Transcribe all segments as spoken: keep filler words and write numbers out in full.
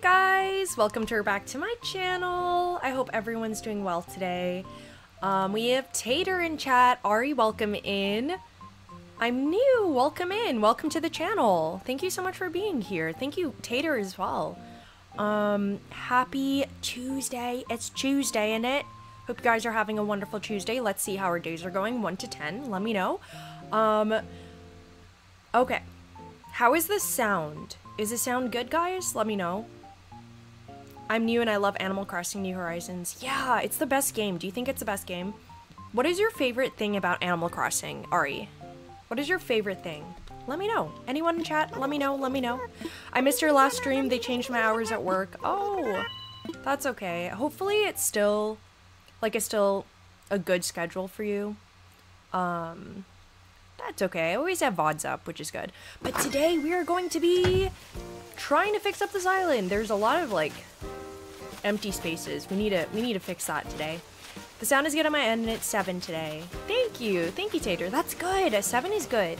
guys, welcome to her back to my channel. I hope everyone's doing well today. Um, we have Tater in chat. Ari, welcome in. I'm new, welcome in, welcome to the channel. Thank you so much for being here. Thank you, Tater, as well. Um, happy Tuesday. It's Tuesday, innit? Hope you guys are having a wonderful Tuesday. Let's see how our days are going, one to ten, let me know. Um, okay, how is this sound? Is this sound good, guys? Let me know. I'm new and I love Animal Crossing New Horizons. Yeah, it's the best game. Do you think it's the best game? What is your favorite thing about Animal Crossing, Ari? What is your favorite thing? Let me know. Anyone in chat? Let me know. Let me know. I missed your last stream. They changed my hours at work. Oh, that's okay. Hopefully it's still, like, it's still a good schedule for you. Um, that's okay. I always have V O Ds up, which is good. But today we are going to be trying to fix up this island. There's a lot of, like, empty spaces. We need to, we need to fix that today. The sound is good on my end, and it's seven today. Thank you. Thank you, Tater. That's good. A seven is good.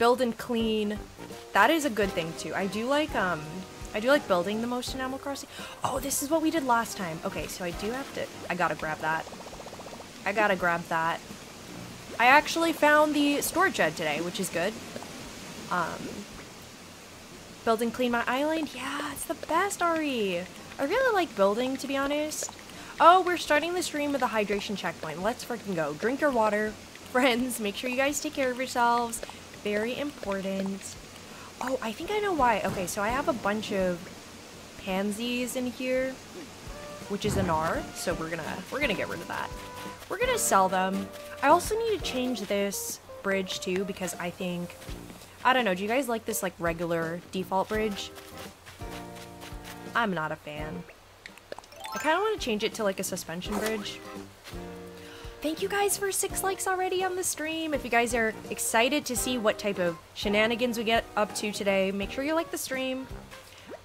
Build and clean. That is a good thing, too. I do like, um, I do like building the most in Animal Crossing. Oh, this is what we did last time. Okay, so I do have to, I gotta grab that. I gotta grab that. I actually found the storage shed today, which is good. Um, build and clean my island. Yeah, it's the best, Ari. I really like building, to be honest. Oh, we're starting the stream with a hydration checkpoint. Let's freaking go. Drink your water, friends. Make sure you guys take care of yourselves. Very important. Oh, I think I know why. Okay, so I have a bunch of pansies in here, which is an R, so we're gonna we're gonna get rid of that. We're gonna sell them. I also need to change this bridge too, because I think, I don't know, do you guys like this, like, regular default bridge? I'm not a fan. I kind of want to change it to, like, a suspension bridge. Thank you guys for six likes already on the stream. If you guys are excited to see what type of shenanigans we get up to today, make sure you like the stream.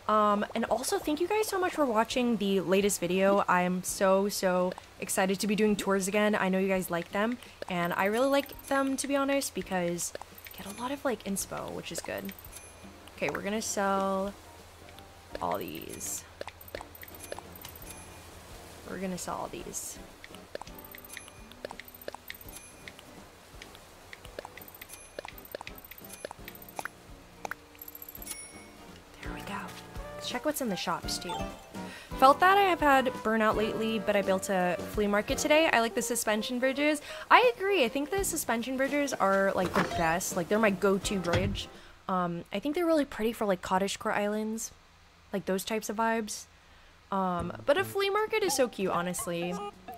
Um, and also, thank you guys so much for watching the latest video. I'm so, so excited to be doing tours again. I know you guys like them, and I really like them, to be honest, because I get a lot of, like, inspo, which is good. Okay, we're gonna sell all these. We're gonna sell all these. There we go. Let's check what's in the shops too. Felt that I have had burnout lately, but I built a flea market today. I like the suspension bridges. I agree. I think the suspension bridges are, like, the best. Like, they're my go-to bridge. Um, I think they're really pretty for, like, cottagecore islands, like those types of vibes. Um, but a flea market is so cute, honestly.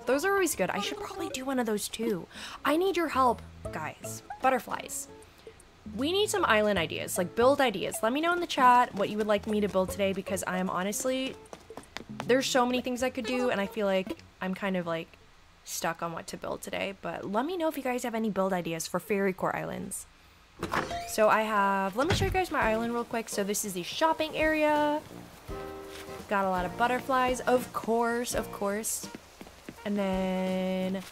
Those are always good. I should probably do one of those too. I need your help, guys. Butterflies. We need some island ideas, like build ideas. Let me know in the chat what you would like me to build today, because I am honestly, there's so many things I could do, and I feel like I'm kind of, like, stuck on what to build today. But let me know if you guys have any build ideas for fairy core islands. So I have, let me show you guys my island real quick. So this is the shopping area. Got a lot of butterflies, of course, of course. And then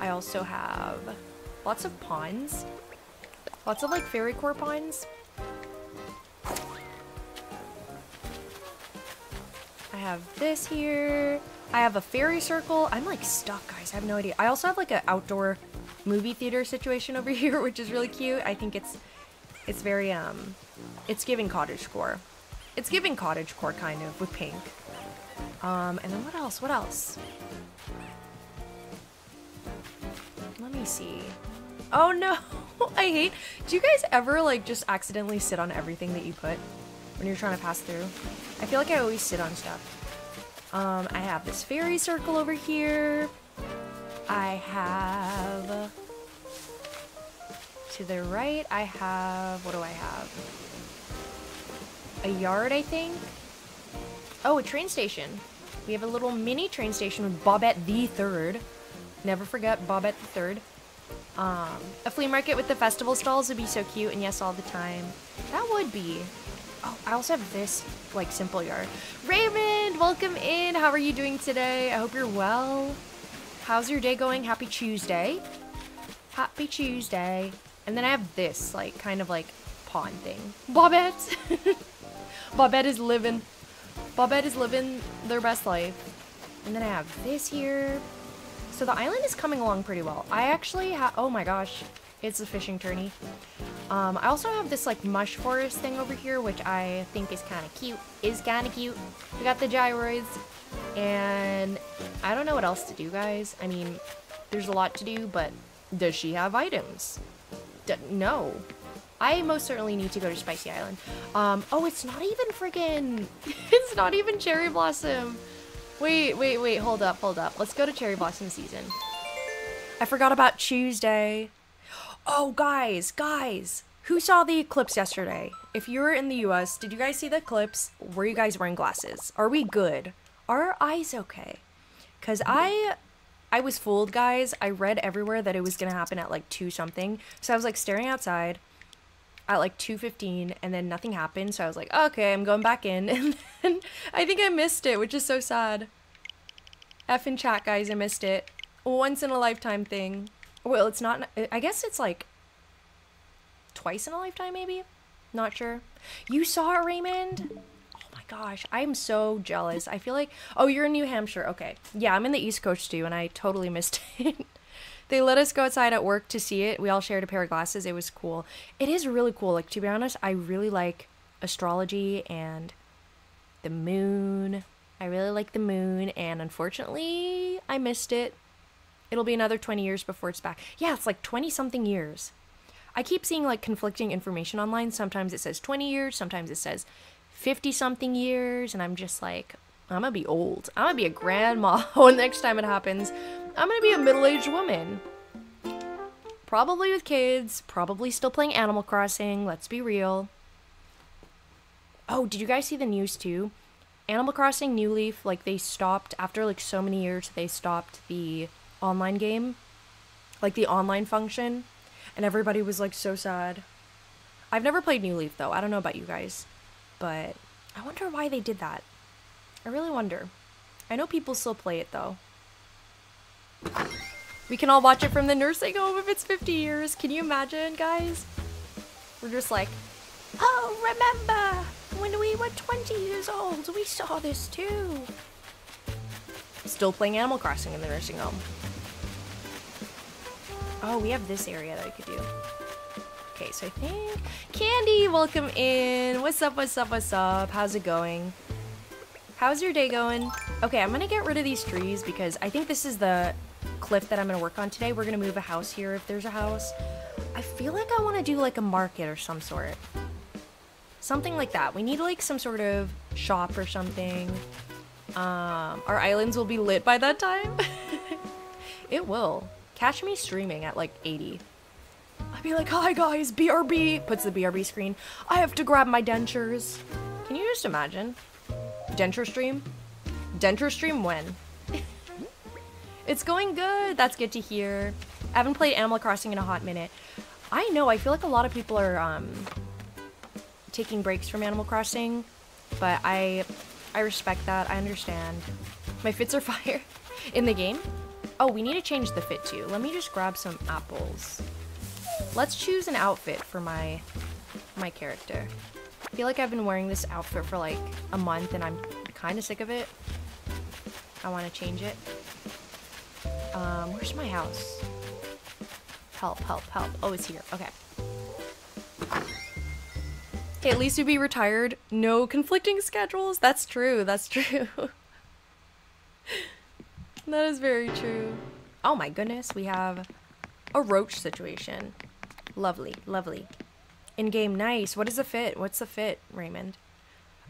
I also have lots of ponds. Lots of, like, fairy core ponds. I have this here. I have a fairy circle. I'm, like, stuck, guys. I have no idea. I also have, like, an outdoor movie theater situation over here, which is really cute. I think it's it's very, um, it's giving cottagecore. It's giving cottagecore, kind of, with pink. Um, and then what else? What else? Let me see. Oh no! I hate... Do you guys ever, like, just accidentally sit on everything that you put when you're trying to pass through? I feel like I always sit on stuff. Um, I have this fairy circle over here. I have... To the right, I have... What do I have? A yard, I think. Oh, a train station. We have a little mini train station with Bobette the Third. Never forget Bobette the Third. Um, a flea market with the festival stalls would be so cute, and yes, all the time. That would be. Oh, I also have this, like, simple yard. Raymond, welcome in. How are you doing today? I hope you're well. How's your day going? Happy Tuesday. Happy Tuesday. And then I have this, like, kind of, like, pond thing. Bobette. Bobette is living. Bobette is living their best life. And then I have this here. So the island is coming along pretty well. I actually have, oh my gosh, it's a fishing tourney. Um, I also have this like mush forest thing over here, which I think is kind of cute, is kind of cute. We got the gyroids and I don't know what else to do, guys. I mean, there's a lot to do, but does she have items? D no. I most certainly need to go to Spicy Island. Um, oh, it's not even friggin', it's not even Cherry Blossom. Wait, wait, wait, hold up, hold up. Let's go to Cherry Blossom season. I forgot about Tuesday. Oh, guys, guys, who saw the eclipse yesterday? If you were in the U S, did you guys see the eclipse? Were you guys wearing glasses? Are we good? Are our eyes okay? Because I, I was fooled, guys. I read everywhere that it was going to happen at like two something. So I was like staring outside at like two fifteen and then nothing happened, so I was like, oh, okay, I'm going back in, and then I think I missed it, which is so sad. F in chat, guys, I missed it. Once in a lifetime thing. Well, it's not, I guess it's like twice in a lifetime maybe? Not sure. You saw it, Raymond? Oh my gosh, I am so jealous. I feel like, oh, you're in New Hampshire, okay. Yeah, I'm in the East Coast too, and I totally missed it. They let us go outside at work to see it. We all shared a pair of glasses. It was cool. It is really cool. Like, to be honest, I really like astrology and the moon. I really like the moon, and unfortunately, I missed it. It'll be another twenty years before it's back. Yeah, it's like twenty-something years. I keep seeing, like, conflicting information online. Sometimes it says twenty years. Sometimes it says fifty-something years, and I'm just like, I'm gonna be old. I'm gonna be a grandma when next time it happens. I'm gonna be a middle-aged woman. Probably with kids, probably still playing Animal Crossing, let's be real. Oh, did you guys see the news too? Animal Crossing New Leaf, like they stopped, after like so many years, they stopped the online game, like the online function, and everybody was like so sad. I've never played New Leaf though, I don't know about you guys, but I wonder why they did that. I really wonder. I know people still play it though. We can all watch it from the nursing home if it's fifty years. Can you imagine, guys? We're just like, oh, remember when we were twenty years old, we saw this too. Still playing Animal Crossing in the nursing home. Oh, we have this area that I could do. Okay, so I think Candy, welcome in. What's up, what's up, what's up? How's it going? How's your day going? Okay, I'm gonna get rid of these trees because I think this is the cliff that I'm gonna work on today. We're gonna move a house here if there's a house. I feel like I wanna do like a market or some sort. Something like that. We need like some sort of shop or something. Um, our islands will be lit by that time. It will. Catch me streaming at like eighty. I'll be like, hi guys, B R B. Puts the B R B screen. I have to grab my dentures. Can you just imagine? Denture stream? Denture stream when? It's going good. That's good to hear. I haven't played Animal Crossing in a hot minute. I know. I feel like a lot of people are um, taking breaks from Animal Crossing, but I I respect that. I understand. My fits are fire in the game. Oh, we need to change the fit too. Let me just grab some apples. Let's choose an outfit for my my character. I feel like I've been wearing this outfit for like a month and I'm kind of sick of it. I want to change it. Um, where's my house? Help, help, help. Oh, it's here. Okay. Okay, at least you'd be retired. No conflicting schedules. That's true. That's true. That is very true. Oh my goodness. We have a roach situation. Lovely, lovely. In game, nice. What is the fit? What's the fit, Raymond?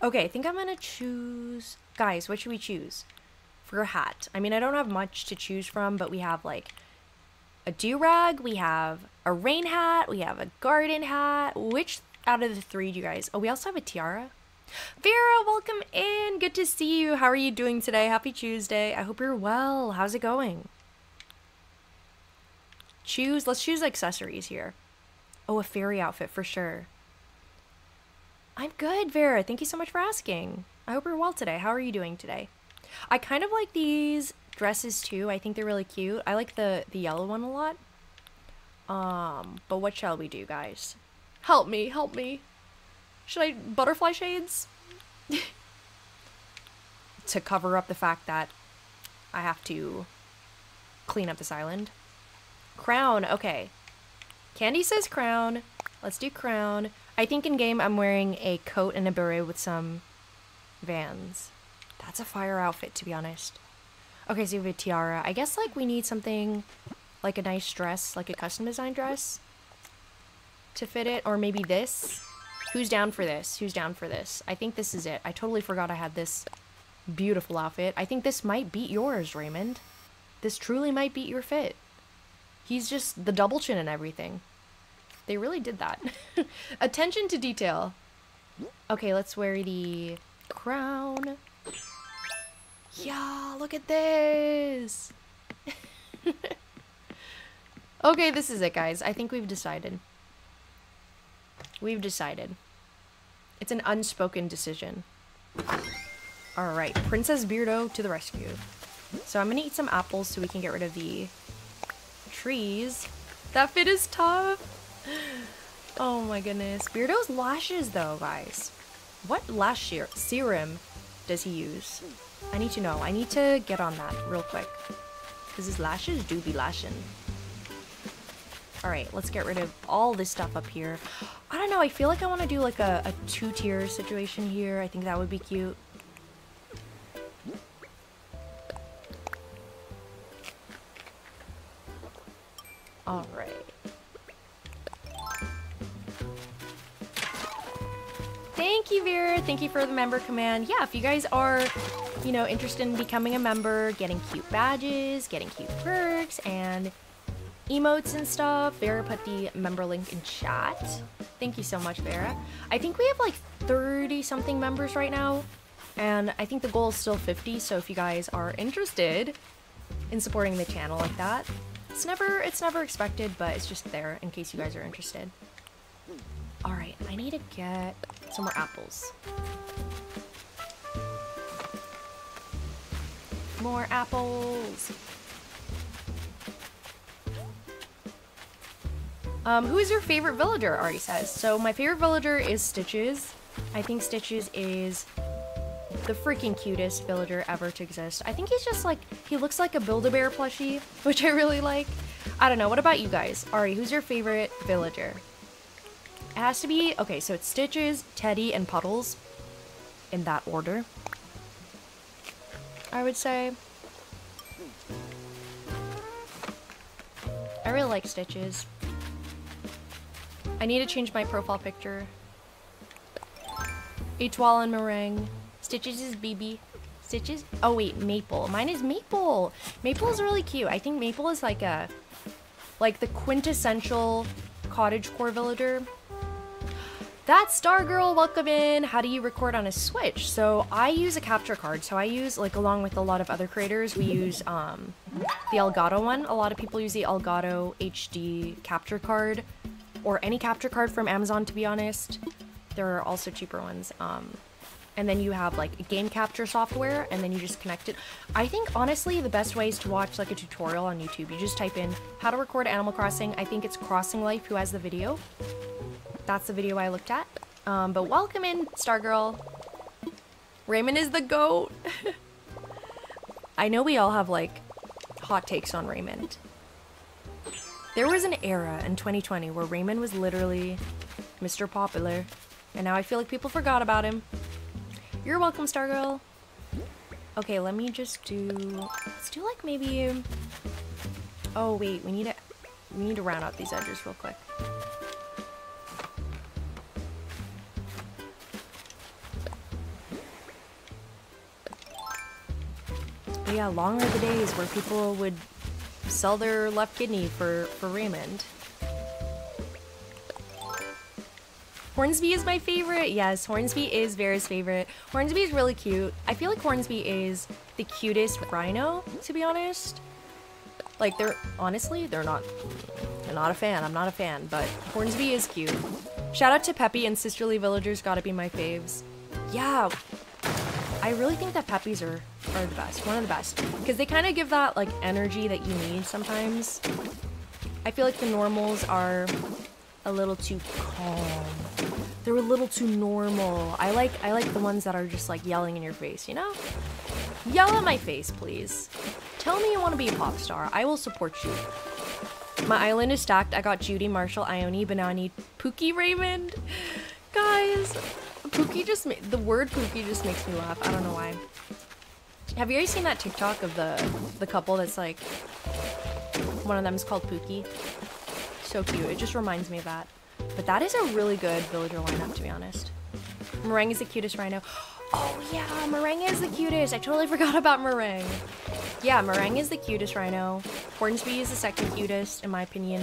Okay, I think I'm gonna choose. Guys, what should we choose for a hat? I mean, I don't have much to choose from, but we have like a do-rag, we have a rain hat, we have a garden hat. Which out of the three do you guys? Oh, we also have a tiara. Vera, welcome in. Good to see you. How are you doing today? Happy Tuesday. I hope you're well. How's it going? Choose. Let's choose accessories here. Oh, a fairy outfit for sure. I'm good, Vera. Thank you so much for asking. I hope you're well today. How are you doing today? I kind of like these dresses too. I think they're really cute. I like the, the yellow one a lot. Um, but what shall we do, guys? Help me, help me. Should I butterfly shades? to cover up the fact that I have to clean up this island. Crown, okay. Candy says crown. Let's do crown. I think in game I'm wearing a coat and a beret with some Vans. That's a fire outfit, to be honest. Okay, so we have a tiara. I guess like we need something like a nice dress, like a custom design dress to fit it, or maybe this. Who's down for this? Who's down for this? I think this is it. I totally forgot I had this beautiful outfit. I think this might beat yours, Raymond. This truly might beat your fit. He's just the double chin and everything. They really did that. Attention to detail. Okay, let's wear the crown. Yeah, look at this. Okay, this is it, guys. I think we've decided. We've decided. It's an unspoken decision. Alright, Princess Beardo to the rescue. So I'm gonna eat some apples so we can get rid of the trees. That fit is tough. Oh my goodness. Beardo's lashes though, guys. What lash serum does he use? I need to know. I need to get on that real quick. Because his lashes do be lashing. Alright, let's get rid of all this stuff up here. I don't know, I feel like I want to do like a, a two-tier situation here. I think that would be cute. Alright. Thank you, Vera. Thank you for the member command. Yeah, if you guys are, you know, interested in becoming a member, getting cute badges, getting cute perks, and emotes and stuff. Vera put the member link in chat. Thank you so much, Vera. I think we have like thirty something members right now, and I think the goal is still fifty, so if you guys are interested in supporting the channel like that, it's never it's never expected, but it's just there in case you guys are interested. All right, I need to get some more apples. More apples. Um, who is your favorite villager, Ari says. So my favorite villager is Stitches. I think Stitches is the freaking cutest villager ever to exist. I think he's just like, he looks like a Build-A-Bear plushie, which I really like. I don't know, what about you guys? Ari, who's your favorite villager? It has to be, okay, so it's Stitches, Teddy, and Puddles. In that order, I would say. I really like Stitches. I need to change my profile picture. Etoile and Meringue. Stitches is B B. Stitches? Oh wait, Maple. Mine is Maple. Maple is really cute. I think Maple is like a, like the quintessential cottagecore villager. That's Stargirl. Welcome in. How do you record on a Switch? So I use a capture card. So I use, like along with a lot of other creators, we use um, the Elgato one. A lot of people use the Elgato H D capture card. Or any capture card from Amazon, to be honest. There are also cheaper ones. Um, and then you have like game capture software, and then you just connect it. I think honestly the best way is to watch like a tutorial on YouTube. You just type in how to record Animal Crossing. I think it's Crossing Life who has the video. That's the video I looked at. Um, but welcome in, Stargirl. Raymond is the GOAT. I know we all have like hot takes on Raymond. There was an era in twenty twenty where Raymond was literally Mister Popular, and now I feel like people forgot about him. You're welcome, Stargirl. Okay, let me just do, let's do like maybe, oh wait, we need to, we need to round out these edges real quick. But yeah, long are the days where people would sell their left kidney for, for Raymond. Hornsby is my favorite. Yes, Hornsby is Vera's favorite. Hornsby is really cute. I feel like Hornsby is the cutest rhino, to be honest. Like they're, honestly, they're not, they're not a fan. I'm not a fan, but Hornsby is cute. Shout out to Peppy and Sisterly Villagers, gotta be my faves. Yeah. I really think that Peppies are, are the best, one of the best, because they kind of give that like energy that you need sometimes. I feel like the normals are a little too calm. They're a little too normal. I like I like the ones that are just like yelling in your face, you know? Yell at my face, please. Tell me you want to be a pop star. I will support you. My island is stacked. I got Judy, Marshall, Ione, Banani, Pookie, Raymond. Guys, Pookie just ma- the word Pookie just makes me laugh. I don't know why. Have you guys seen that TikTok of the the couple that's like, one of them is called Pookie? So cute. It just reminds me of that. But that is a really good villager lineup, to be honest. Meringue is the cutest rhino. Oh yeah, Meringue is the cutest. I totally forgot about Meringue. Yeah, Meringue is the cutest rhino. Hornsby is the second cutest, in my opinion.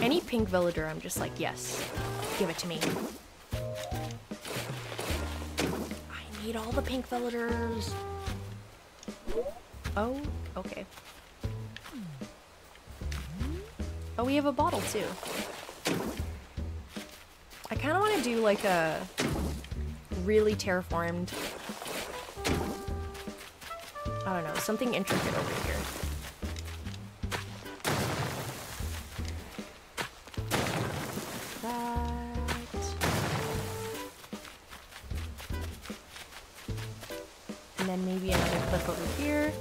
Any pink villager, I'm just like, yes, give it to me. I need all the pink villagers. Oh, okay. Oh, we have a bottle too. I kind of want to do like a really terraformed, I don't know, something intricate over here. That. And then maybe another cliff over here.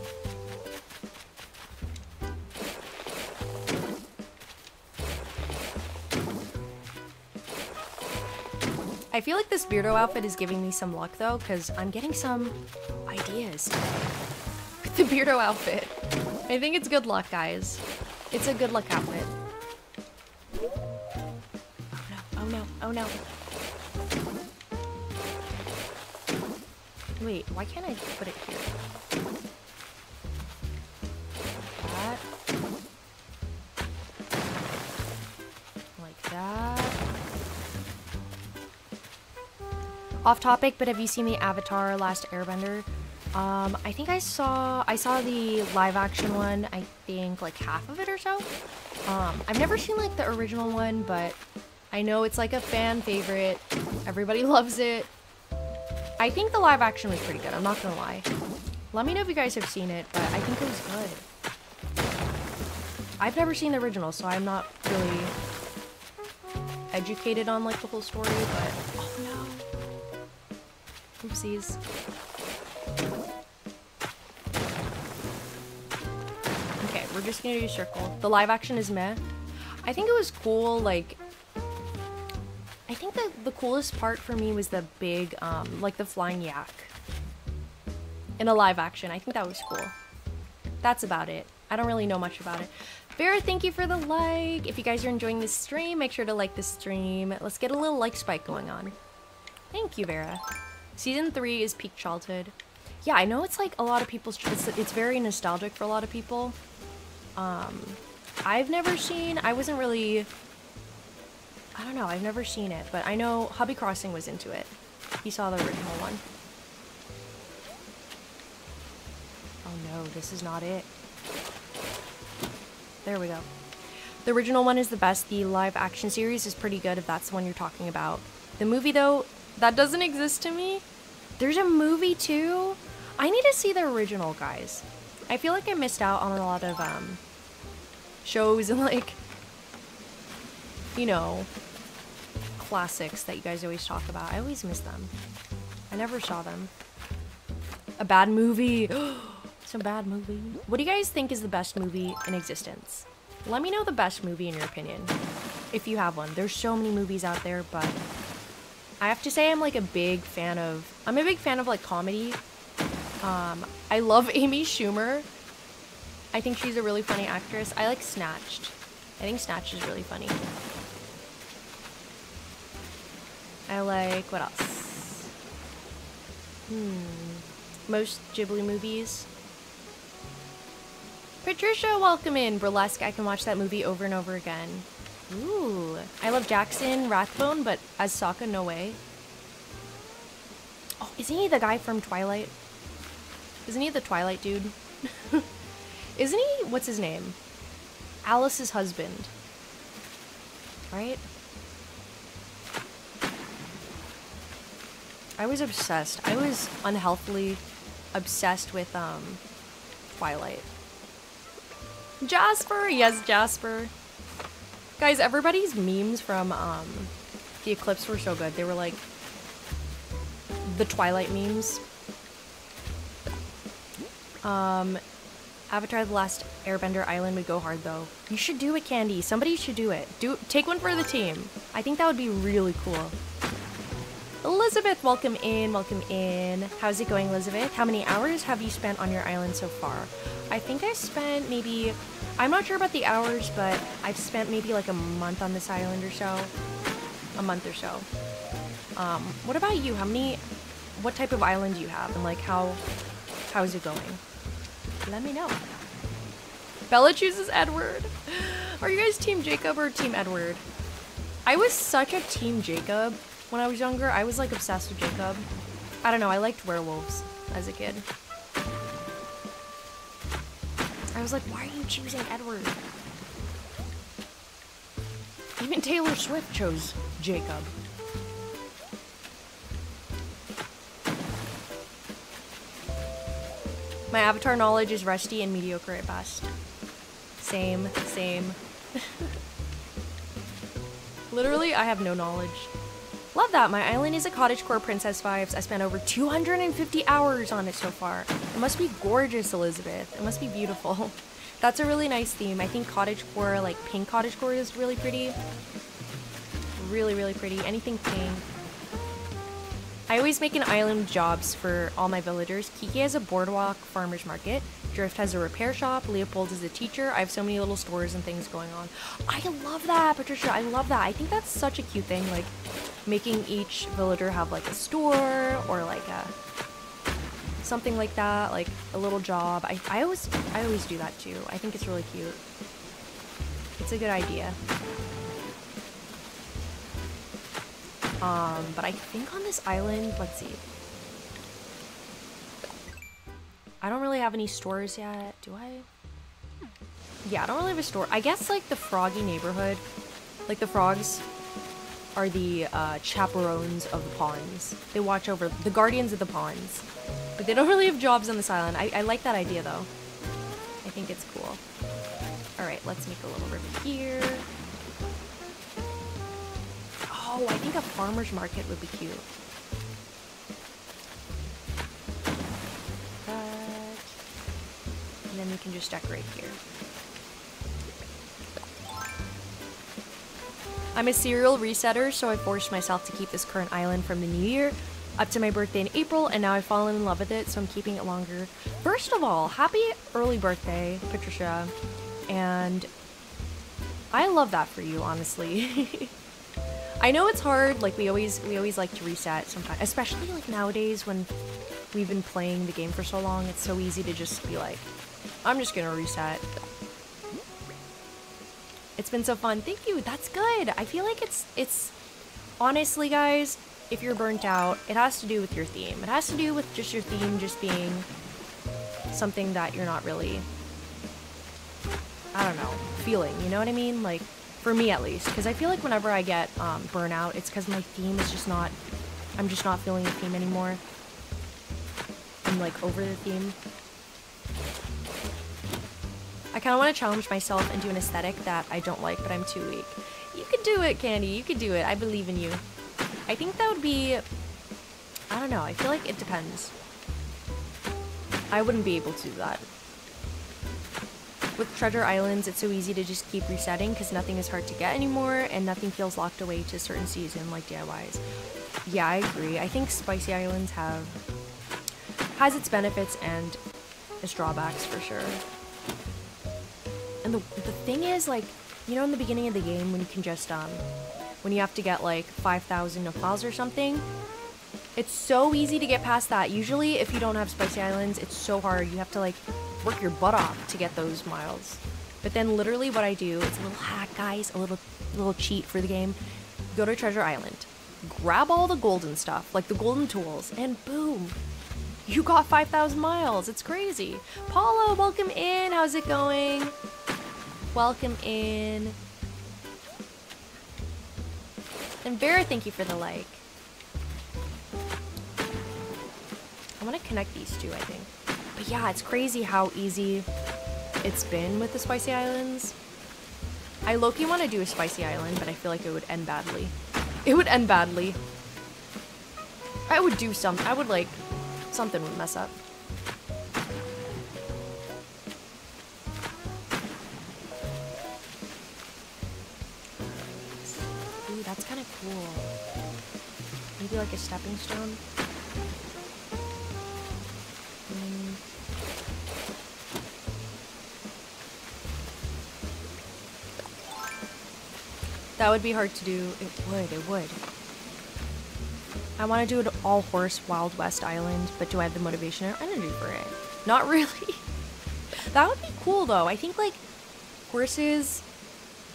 I feel like this beardo outfit is giving me some luck though, because I'm getting some ideas with the beardo outfit. I think it's good luck, guys. It's a good luck outfit. Oh no, oh no, oh no. Wait, why can't I put it here? Like that. Like that. Off topic, but have you seen the Avatar Last Airbender? Um, I think I saw, I saw the live action one, I think like half of it or so. Um, I've never seen like the original one, but I know it's like a fan favorite. Everybody loves it. I think the live action was pretty good, I'm not gonna lie. Let me know if you guys have seen it, but I think it was good. I've never seen the original, so I'm not really educated on like the whole story, but oh no. Oopsies. Okay, we're just gonna do a circle. The live action is meh. I think it was cool, like... I think the, the coolest part for me was the big, um, like the flying yak. In a live action, I think that was cool. That's about it. I don't really know much about it. Vera, thank you for the like. If you guys are enjoying this stream, make sure to like the stream. Let's get a little like spike going on. Thank you, Vera. Season three is peak childhood. Yeah, I know it's like a lot of people's, it's, it's very nostalgic for a lot of people. Um, I've never seen, I wasn't really, I don't know, I've never seen it, but I know Hobby Crossing was into it. He saw the original one. Oh no, this is not it. There we go. The original one is the best. The live action series is pretty good if that's the one you're talking about. The movie though, that doesn't exist to me. There's a movie too? I need to see the original, guys. I feel like I missed out on a lot of um, shows and like, you know, classics that you guys always talk about. I always miss them. I never saw them. A bad movie. It's a bad movie. What do you guys think is the best movie in existence? Let me know the best movie in your opinion, if you have one. There's so many movies out there, but I have to say I'm like a big fan of, I'm a big fan of like comedy. Um, I love Amy Schumer. I think she's a really funny actress. I like Snatched. I think Snatched is really funny. I like, what else? Hmm. Most Ghibli movies. Patricia, welcome in. Burlesque, I can watch that movie over and over again. Ooh, I love Jackson Rathbone, but as Sokka, no way. Oh, isn't he the guy from Twilight? Isn't he the Twilight dude? Isn't he, what's his name? Alice's husband, right? I was obsessed. I was unhealthily obsessed with um, Twilight. Jasper, yes, Jasper. Guys, everybody's memes from um, the eclipse were so good. They were like the Twilight memes. Um, Avatar The Last Airbender Island would go hard though. You should do it, Candy. Somebody should do it. Do take one for the team. I think that would be really cool. Elizabeth, welcome in, welcome in. How's it going, Elizabeth? How many hours have you spent on your island so far? I think I spent maybe, I'm not sure about the hours, but I've spent maybe like a month on this island or so. A month or so. Um, what about you? How many, what type of island do you have? And like how, how is it going? Let me know. Bella chooses Edward. Are you guys Team Jacob or Team Edward? I was such a Team Jacob. When I was younger, I was like obsessed with Jacob. I don't know, I liked werewolves as a kid. I was like, why are you choosing Edward? Even Taylor Swift chose Jacob. My avatar knowledge is rusty and mediocre at best. Same, same. Literally, I have no knowledge. Love that. My island is a cottagecore Princess Vibes. I spent over two hundred fifty hours on it so far. It must be gorgeous, Elizabeth. It must be beautiful. That's a really nice theme. I think cottagecore, like pink cottagecore, is really pretty. Really, really pretty. Anything pink. I always make an island jobs for all my villagers. Kiki has a boardwalk farmer's market. Drift has a repair shop. Leopold is a teacher. I have so many little stores and things going on. I love that, Patricia. I love that. I think that's such a cute thing. Like, making each villager have like a store or like a something like that, like a little job. I, I always I always do that too. I think it's really cute. It's a good idea. Um, but I think on this island, let's see. I don't really have any stores yet, do I? Yeah, I don't really have a store. I guess like the froggy neighborhood, like the frogs are the uh, chaperones of the ponds. They watch over, the guardians of the ponds. But they don't really have jobs on this island. I, I like that idea though. I think it's cool. All right, let's make a little river here. Oh, I think a farmer's market would be cute. But, and then we can just decorate here. I'm a serial resetter, so I forced myself to keep this current island from the new year up to my birthday in April, and now I've fallen in love with it, so I'm keeping it longer. First of all, happy early birthday, Patricia. And I love that for you, honestly. I know it's hard, like we always we always like to reset sometimes, especially like nowadays when we've been playing the game for so long, it's so easy to just be like, I'm just gonna reset. It's been so fun. Thank you. That's good. I feel like it's, it's honestly, guys, if you're burnt out, it has to do with your theme. It has to do with just your theme just being something that you're not really, I don't know, feeling. You know what I mean? Like, for me at least. Because I feel like whenever I get um, burnout, it's because my theme is just not, I'm just not feeling the theme anymore. I'm like over the theme. I kind of want to challenge myself and do an aesthetic that I don't like, but I'm too weak. You could do it, Candy. You could do it. I believe in you. I think that would be... I don't know. I feel like it depends. I wouldn't be able to do that. With Treasure Islands, it's so easy to just keep resetting because nothing is hard to get anymore and nothing feels locked away to a certain season like D I Ys. Yeah, I agree. I think Spicy Islands have... has its benefits and its drawbacks for sure. And the, the thing is, like, you know, in the beginning of the game when you can just, um, when you have to get like five thousand Nepals or something, it's so easy to get past that. Usually if you don't have Spicy Islands, it's so hard. You have to like work your butt off to get those miles. But then literally what I do, it's a little hack, guys, a little, little cheat for the game. Go to Treasure Island, grab all the golden stuff, like the golden tools, and boom. You got five thousand miles. It's crazy. Paula, welcome in. How's it going? Welcome in. And Vera, thank you for the like. I want to connect these two, I think. But yeah, it's crazy how easy it's been with the Spicy Islands. I low-key want to do a Spicy Island, but I feel like it would end badly. It would end badly. I would do some. I would like... something would mess up. That's kind of cool. Maybe like a stepping stone? Mm. That would be hard to do. It would, it would. I want to do an all-horse Wild West Island, but do I have the motivation or energy for it? Not really. That would be cool, though. I think, like, horses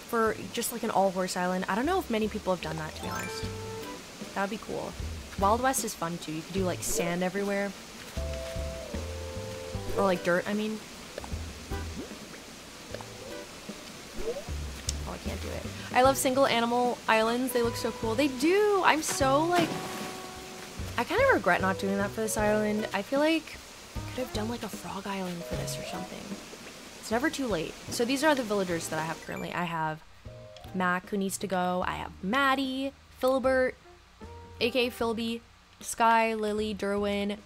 for just, like, an all-horse island. I don't know if many people have done that, to be honest. That would be cool. Wild West is fun, too. You could do, like, sand everywhere. Or, like, dirt, I mean. Oh, I can't do it. I love single animal islands. They look so cool. They do! I'm so, like... I kind of regret not doing that for this island. I feel like I could have done, like, a frog island for this or something. It's never too late. So these are the villagers that I have currently. I have Mac, who needs to go. I have Maddie, Philbert, A K A Philby, Sky, Lily, Derwin,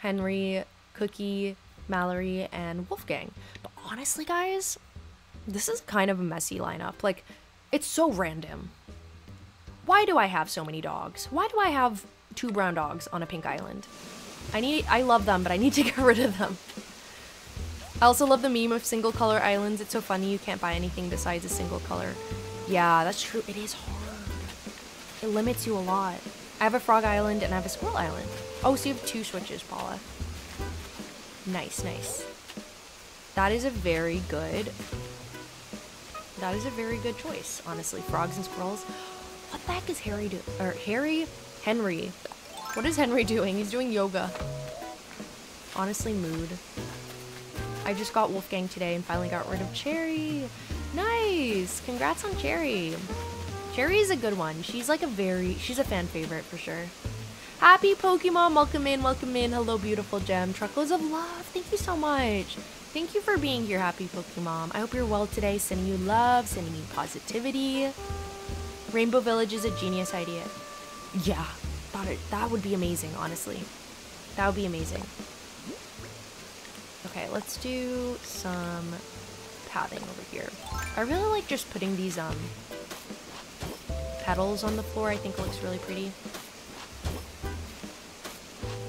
Henry, Cookie, Mallory, and Wolfgang. But honestly, guys, this is kind of a messy lineup. Like, it's so random. Why do I have so many dogs? Why do I have two brown dogs on a pink island? I need, I love them, but I need to get rid of them. I also love the meme of single color islands. It's so funny, you can't buy anything besides a single color. Yeah, that's true. It is hard. It limits you a lot. I have a frog island and I have a squirrel island. Oh, so you have two switches, Paula. Nice, nice. That is a very good... That is a very good choice, honestly. Frogs and squirrels. What the heck is Harry doing? Or Harry? Henry. What is Henry doing? He's doing yoga. Honestly, mood. I just got Wolfgang today and finally got rid of Cherry. Nice! Congrats on Cherry. Cherry is a good one. She's like a very... She's a fan favorite for sure. Happy Pokemon! Welcome in, welcome in. Hello, beautiful gem. Truckloads of love. Thank you so much. Thank you for being here, Happy Pokemon. I hope you're well today. Sending you love, sending you positivity. Rainbow Village is a genius idea. Yeah. Thought it, that would be amazing, honestly. That would be amazing. Okay, let's do some pathing over here. I really like just putting these um petals on the floor. I think it looks really pretty.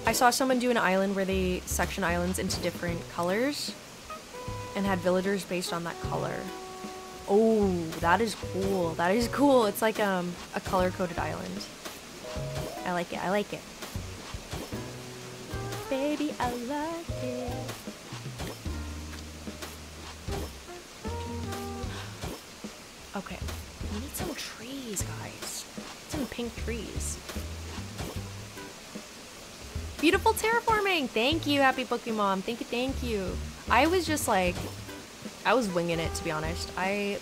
I saw someone do an island where they section islands into different colors and had villagers based on that color. Oh, that is cool. That is cool. It's like um, a color-coded island. I like it. I like it. Baby, I like it. Okay. We need some trees, guys. Some pink trees. Beautiful terraforming! Thank you, Happy Pokemon. Thank you, thank you. I was just like, I was winging it, to be honest. I,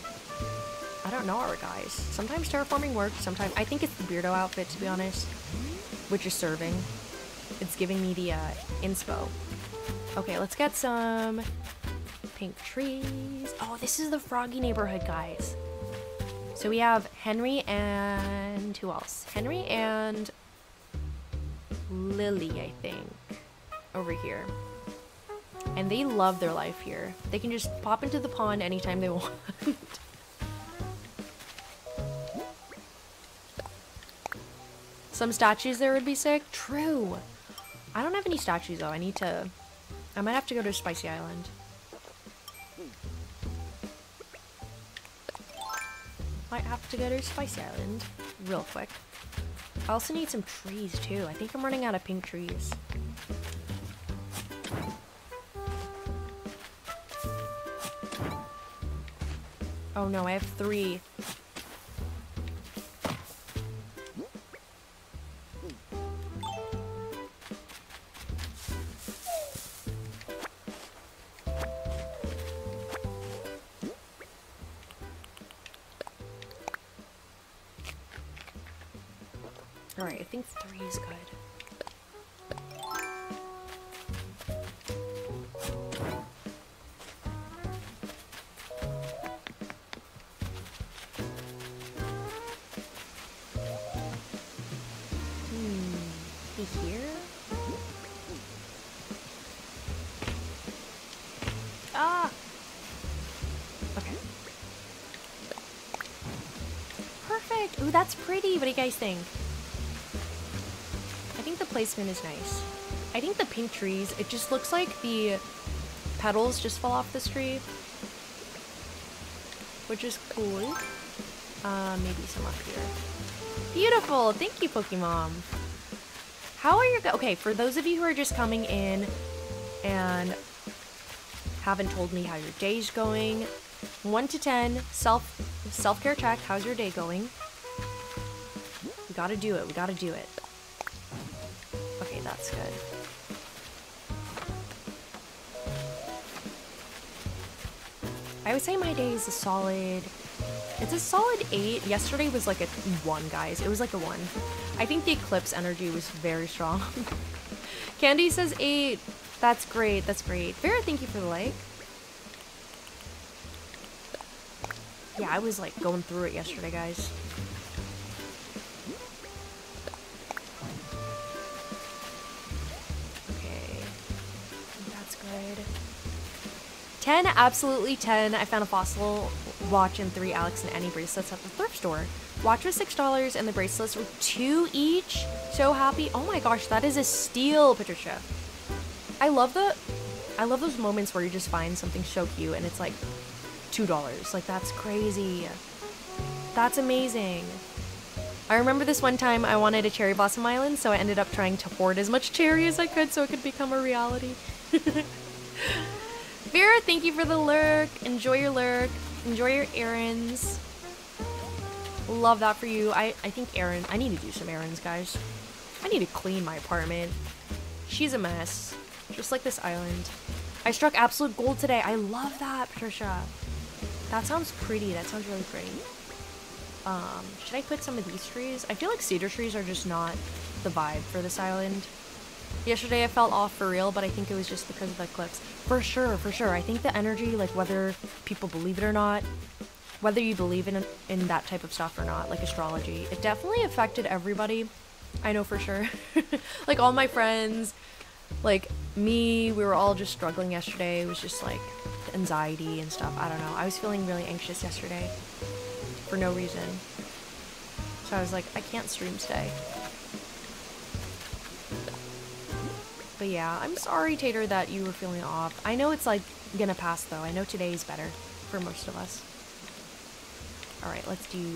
I don't know, guys. Sometimes terraforming works. Sometimes I think it's the Beardo outfit, to be honest, which is serving. It's giving me the uh, inspo. Okay, let's get some pink trees. Oh, this is the Froggy neighborhood, guys. So we have Henry and who else? Henry and Lily, I think, over here, and they love their life here. They can just pop into the pond anytime they want. Some statues there would be sick. True. I don't have any statues though. I need to, I might have to go to Spicy Island. Might have to go to Spicy Island real quick. I also need some trees, too. I think I'm running out of pink trees. Oh no, I have three. Alright, I think three is good. Hmm, be here? Ah! Okay. Perfect! Ooh, that's pretty. What do you guys think? I think the placement is nice. I think the pink trees, it just looks like the petals just fall off this tree, which is cool. Uh, maybe some up here. Beautiful. Thank you, Pokemon. How are your... Okay, for those of you who are just coming in and haven't told me how your day's going, one to ten, self, self-care check. How's your day going? We gotta do it. We gotta do it. Okay, that's good. I would say my day is a solid... It's a solid eight. Yesterday was like a one, guys. It was like a one. I think the eclipse energy was very strong. Candy says eight. That's great. That's great. Vera, thank you for the like. Yeah, I was like going through it yesterday, guys. Okay. That's good. ten, absolutely ten. I found a fossil watch and three Alex and Annie bracelets at the thrift store. Watch was six dollars and the bracelets were two each. So happy. Oh my gosh, that is a steal, Patricia. I love the, I love those moments where you just find something so cute and it's like two dollars. Like, that's crazy. That's amazing. I remember this one time I wanted a cherry blossom island, so I ended up trying to hoard as much cherry as I could so it could become a reality. Vera, thank you for the lurk. Enjoy your lurk. Enjoy your errands. Love that for you. I, I think errand... I need to do some errands, guys. I need to clean my apartment. She's a mess. Just like this island. I struck absolute gold today. I love that, Patricia. That sounds pretty. That sounds really pretty. Um, should I put some of these trees? I feel like cedar trees are just not the vibe for this island. Yesterday I felt off for real, but I think it was just because of the eclipse. For sure, for sure. I think the energy, like whether people believe it or not, whether you believe in in that type of stuff or not, like astrology, it definitely affected everybody. I know for sure. Like all my friends, like me, we were all just struggling yesterday. It was just like anxiety and stuff. I don't know. I was feeling really anxious yesterday for no reason. So I was like, I can't stream today. But yeah, I'm sorry, Tater, that you were feeling off. I know it's like gonna pass though. I know today is better for most of us. All right, let's do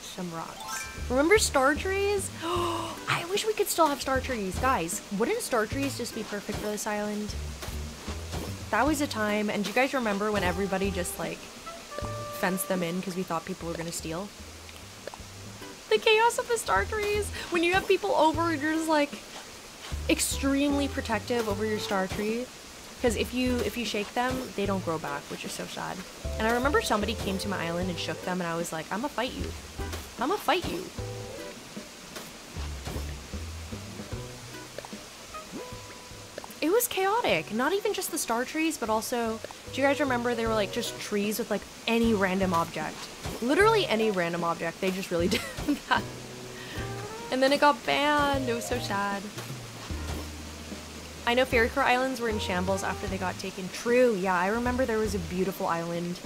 some rocks. Remember star trees? Oh, I wish we could still have star trees. Guys, wouldn't star trees just be perfect for this island? That was a time, and do you guys remember when everybody just like fenced them in because we thought people were gonna steal? The chaos of the star trees. When you have people over, you're just like, extremely protective over your star tree, because if you if you shake them, they don't grow back, which is so sad. And I remember somebody came to my island and shook them, and I was like, I'm gonna fight you. I'm gonna fight you. It was chaotic. Not even just the star trees, but also, do you guys remember they were like just trees with like any random object? Literally any random object. They just really did that. And then it got banned. It was so sad. I know Fairycore Islands were in shambles after they got taken. True, yeah, I remember there was a beautiful island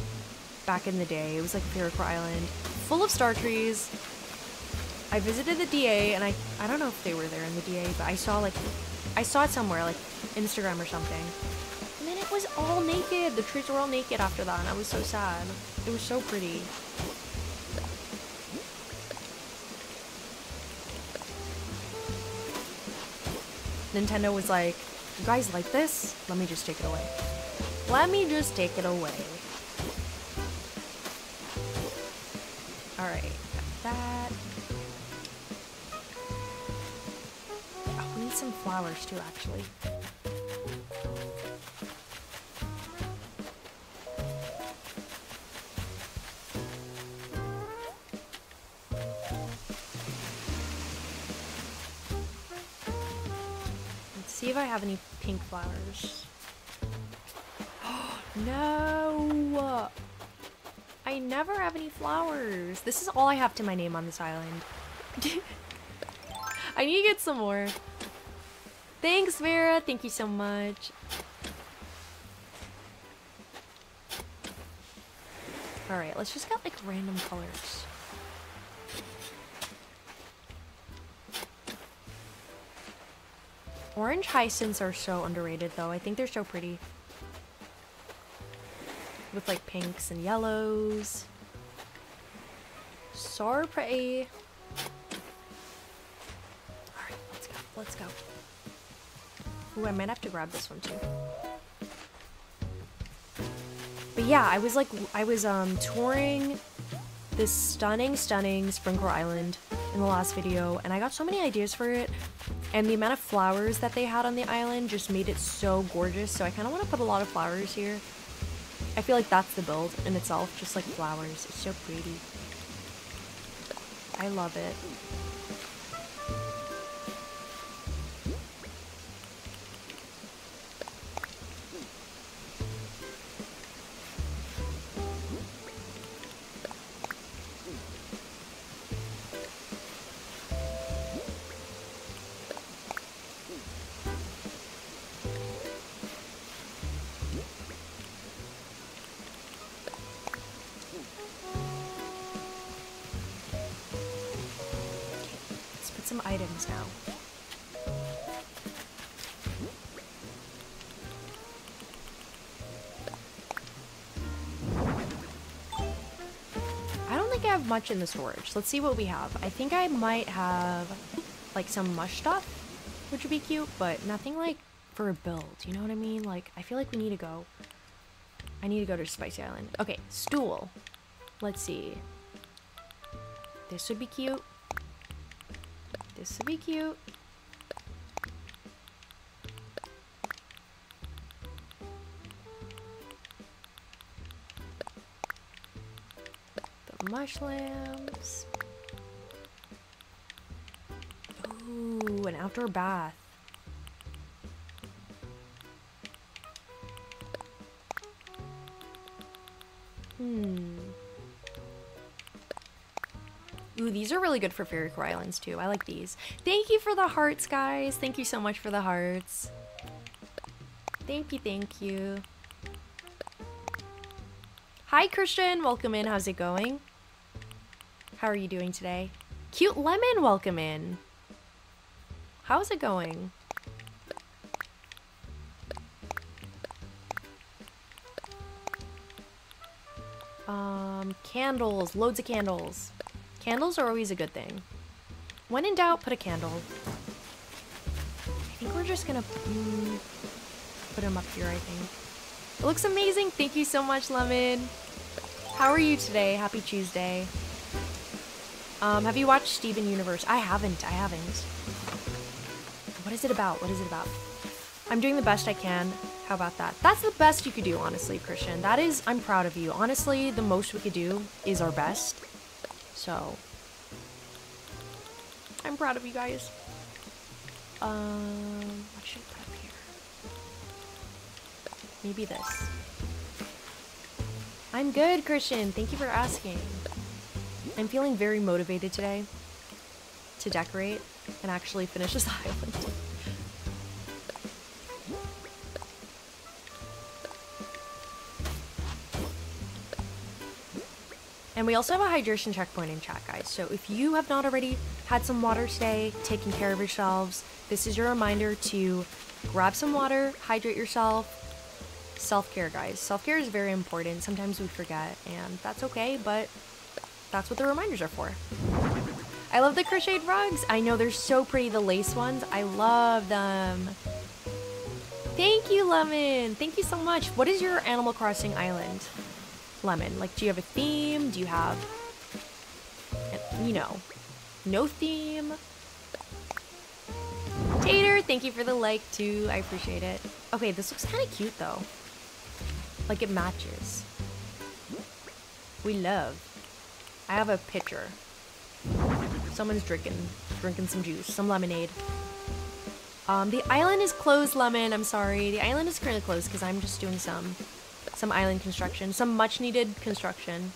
back in the day. It was like Fairycore Island, full of star trees. I visited the D A, and I I don't know if they were there in the D A, but I saw like, I saw it somewhere, like Instagram or something. And then it was all naked. The trees were all naked after that, and I was so sad. It was so pretty. Nintendo was like, you guys like this? Let me just take it away. Let me just take it away. Alright, got that. Oh, we need some flowers too, actually. See if I have any pink flowers. Oh, no! I never have any flowers. This is all I have to my name on this island. I need to get some more. Thanks, Vera. Thank you so much. Alright, let's just get like random colors. Orange hyacinths are so underrated though. I think they're so pretty. With like pinks and yellows. So pretty. Alright, let's go. Let's go. Ooh, I might have to grab this one too. But yeah, I was like, I was um, touring this stunning, stunning Sprinkle Island in the last video, and I got so many ideas for it, and the amount of flowers that they had on the island just made it so gorgeous, so I kind of want to put a lot of flowers here. I feel like that's the build in itself, just like flowers. It's so pretty. I love it. Items now. I don't think I have much in the storage. Let's see what we have. I think I might have like some mush stuff, which would be cute, but nothing like for a build, you know what I mean? Like, I feel like we need to go. I need to go to Spicy Island. Okay, stool. Let's see. This would be cute. This would be cute. The mush lamps. Ooh, an outdoor bath. Hmm. Ooh, these are really good for Fairy Core Islands too. I like these. Thank you for the hearts, guys. Thank you so much for the hearts. Thank you, thank you. Hi, Christian. Welcome in. How's it going? How are you doing today? Cute Lemon, welcome in. How's it going? Um, candles. Loads of candles. Candles are always a good thing. When in doubt, put a candle. I think we're just gonna put them up here, I think. It looks amazing. Thank you so much, Lemon. How are you today? Happy Tuesday. Um, have you watched Steven Universe? I haven't, I haven't. What is it about? What is it about? I'm doing the best I can. How about that? That's the best you could do, honestly, Christian. That is, I'm proud of you. Honestly, the most we could do is our best. So, I'm proud of you guys. Um, what should I put up here? Maybe this. I'm good, Christian. Thank you for asking. I'm feeling very motivated today to decorate and actually finish this island. And we also have a hydration checkpoint in chat, guys. So if you have not already had some water today, taking care of yourselves, this is your reminder to grab some water, hydrate yourself. Self-care, guys. Self-care is very important. Sometimes we forget, and that's okay, but that's what the reminders are for. I love the crocheted rugs. I know they're so pretty, the lace ones. I love them. Thank you, Lemon. Thank you so much. What is your Animal Crossing island? Lemon, like, do you have a theme? Do you have, you know, no theme? Tater, thank you for the like too. I appreciate it. Okay, this looks kind of cute though. Like, it matches. We love. I have a pitcher. Someone's drinking, drinking some juice, some lemonade. Um, the island is closed, Lemon. I'm sorry. The island is currently closed because I'm just doing some. Some island construction, some much needed construction.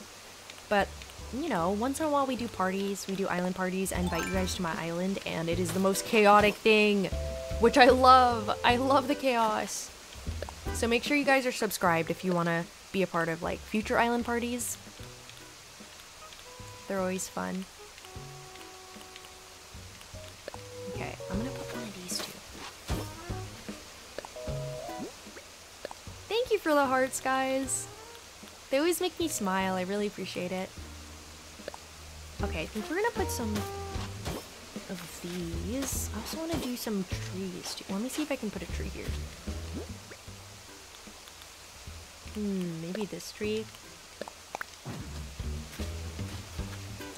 But, you know, once in a while we do parties, we do island parties. I invite you guys to my island and it is the most chaotic thing, which I love. I love the chaos. So make sure you guys are subscribed if you want to be a part of like future island parties. They're always fun. Okay, I'm gonna put one of these two. for the hearts, guys. They always make me smile. I really appreciate it. Okay, I think we're gonna put some of these. I also want to do some trees too. Let me see if I can put a tree here. Hmm, maybe this tree.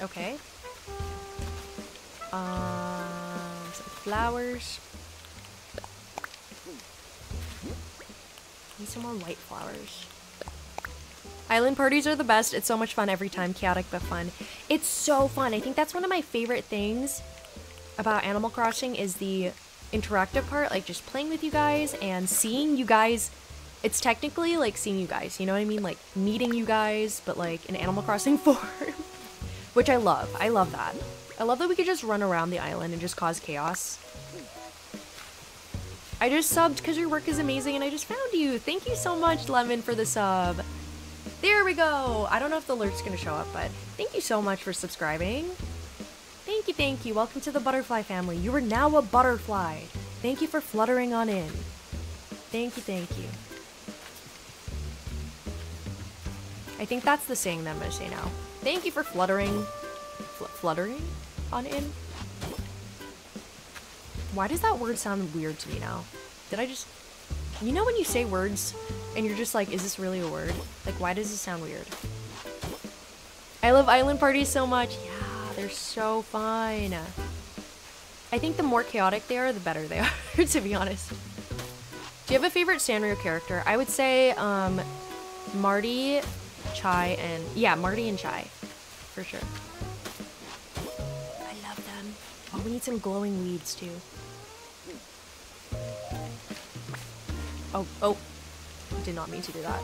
Okay. Um, some flowers. Need some more white flowers. Island parties are the best. It's so much fun every time. Chaotic but fun. It's so fun. I think that's one of my favorite things about Animal Crossing is the interactive part, like just playing with you guys and seeing you guys. It's technically like seeing you guys, you know what I mean? Like meeting you guys, but like in Animal Crossing form, which I love. I love that. I love that we could just run around the island and just cause chaos. I just subbed because your work is amazing and I just found you. Thank you so much, Lemon, for the sub. There we go. I don't know if the alert's gonna show up, but thank you so much for subscribing. Thank you, thank you. Welcome to the butterfly family. You are now a butterfly. Thank you for fluttering on in. Thank you, thank you. I think that's the saying that I'm gonna say now. Thank you for fluttering. Fl- fluttering on in? Why does that word sound weird to me now? Did I just... You know when you say words and you're just like, is this really a word? Like, why does it sound weird? I love island parties so much. Yeah, they're so fun. I think the more chaotic they are, the better they are, to be honest. Do you have a favorite Sanrio character? I would say um, Marty, Chai, and... Yeah, Marty and Chai, for sure. I love them. Oh, we need some glowing weeds, too. Oh, oh, did not mean to do that.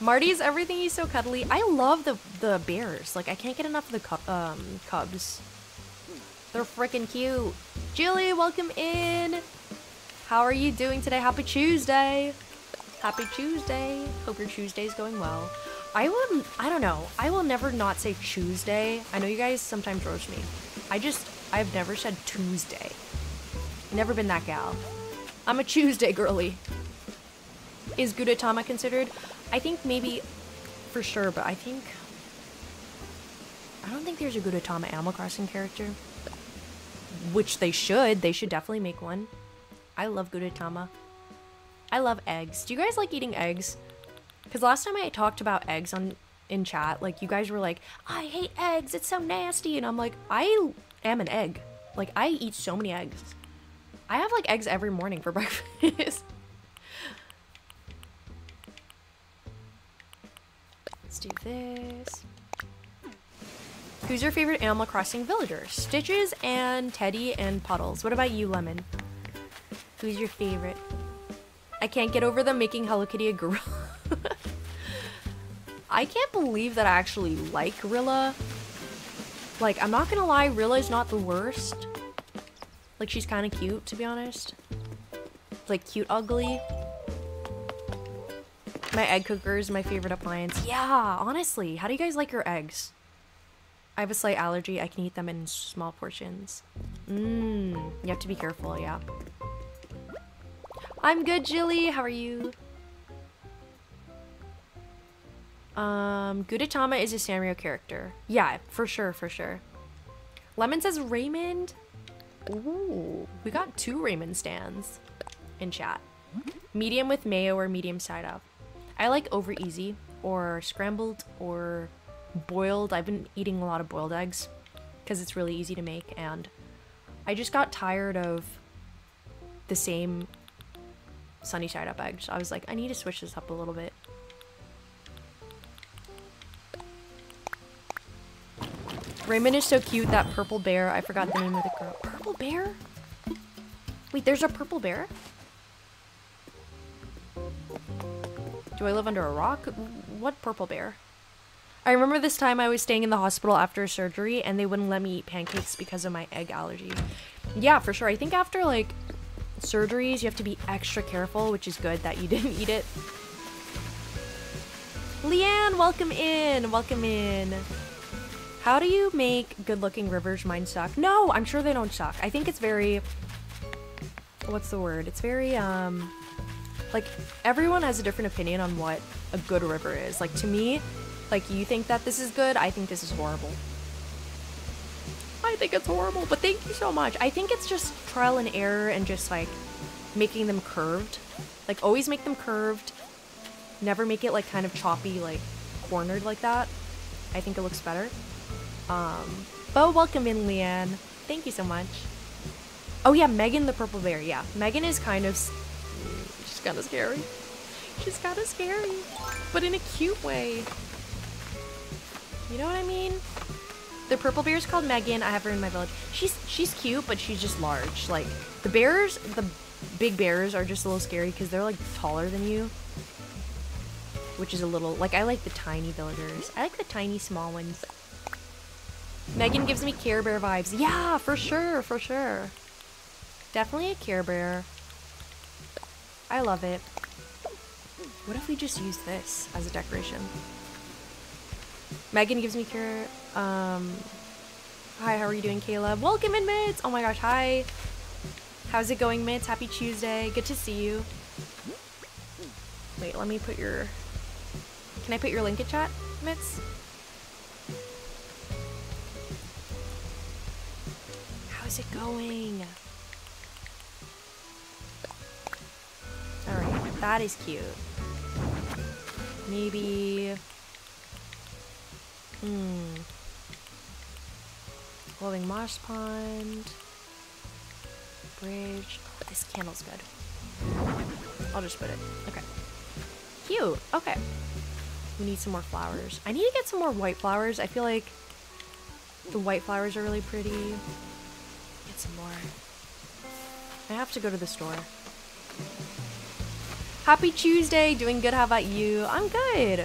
Marty's everything, he's so cuddly. I love the the bears. Like, I can't get enough of the cu um, cubs. They're freaking cute. Julie, welcome in. How are you doing today? Happy Tuesday. Happy Tuesday. Hope your Tuesday's going well. I will, I don't know. I will never not say Tuesday. I know you guys sometimes roast me. I just, I've never said Tuesday. Never been that gal. I'm a Tuesday girly. Is Gudetama considered? I think maybe, for sure, but I think... I don't think there's a Gudetama Animal Crossing character. Which they should. They should definitely make one. I love Gudetama. I love eggs. Do you guys like eating eggs? Because last time I talked about eggs on in chat, like, you guys were like, I hate eggs, it's so nasty. And I'm like, I am an egg. Like, I eat so many eggs. I have like eggs every morning for breakfast. Let's do this. Who's your favorite Animal Crossing villager? Stitches and Teddy and Puddles. What about you, Lemon? Who's your favorite? I can't get over them making Hello Kitty a gorilla. I can't believe that I actually like Rilla. Like, I'm not gonna lie, Rilla's not the worst. Like, she's kind of cute, to be honest. Like, cute ugly. My egg cooker is my favorite appliance. Yeah, honestly. How do you guys like your eggs? I have a slight allergy. I can eat them in small portions. Mmm. You have to be careful, yeah. I'm good, Jilly. How are you? Um, Gudetama is a Sanrio character. Yeah, for sure, for sure. Lemon says Raymond. Ooh, we got two Raymond stands in chat. Medium with mayo or medium side up. I like over easy or scrambled or boiled. I've been eating a lot of boiled eggs because it's really easy to make, and I just got tired of the same sunny side up eggs. I was like, I need to switch this up a little bit. Raymond is so cute, that purple bear. I forgot the name of the girl. Purple bear? Wait, there's a purple bear? Do I live under a rock? What purple bear? I remember this time I was staying in the hospital after surgery and they wouldn't let me eat pancakes because of my egg allergy. Yeah, for sure. I think after like surgeries, you have to be extra careful, which is good that you didn't eat it. Leanne, welcome in. Welcome in. How do you make good-looking rivers? Mine suck. No, I'm sure they don't suck. I think it's very... What's the word? It's very, um... Like, everyone has a different opinion on what a good river is. Like, to me, like, you think that this is good, I think this is horrible. I think it's horrible, but thank you so much. I think it's just trial and error and just, like, making them curved. Like, always make them curved. Never make it, like, kind of choppy, like, cornered like that. I think it looks better. Um, but welcome in, Leanne. Thank you so much. Oh, yeah, Megan the purple bear, yeah. Megan is kind of... She's kind of scary. She's kind of scary, but in a cute way. You know what I mean? The purple bear is called Megan. I have her in my village. She's she's cute, but she's just large. Like, the bears, the big bears are just a little scary because they're, like, taller than you. Which is a little... Like, I like the tiny villagers. I like the tiny, small ones. Megan gives me Care Bear vibes. Yeah, for sure, for sure. Definitely a Care Bear. I love it. What if we just use this as a decoration? Megan gives me Care... Um, hi, how are you doing, Kayla? Welcome in, Mitz! Oh my gosh, hi! How's it going, Mitz? Happy Tuesday. Good to see you. Wait, let me put your... Can I put your link in chat, Mitz? How's it going? Alright, that is cute. Maybe... Hmm... Glowing marsh pond... Bridge... Oh, this candle's good. I'll just put it. Okay. Cute! Okay. We need some more flowers. I need to get some more white flowers. I feel like... The white flowers are really pretty. Get some more. I have to go to the store. Happy Tuesday! Doing good, how about you? I'm good!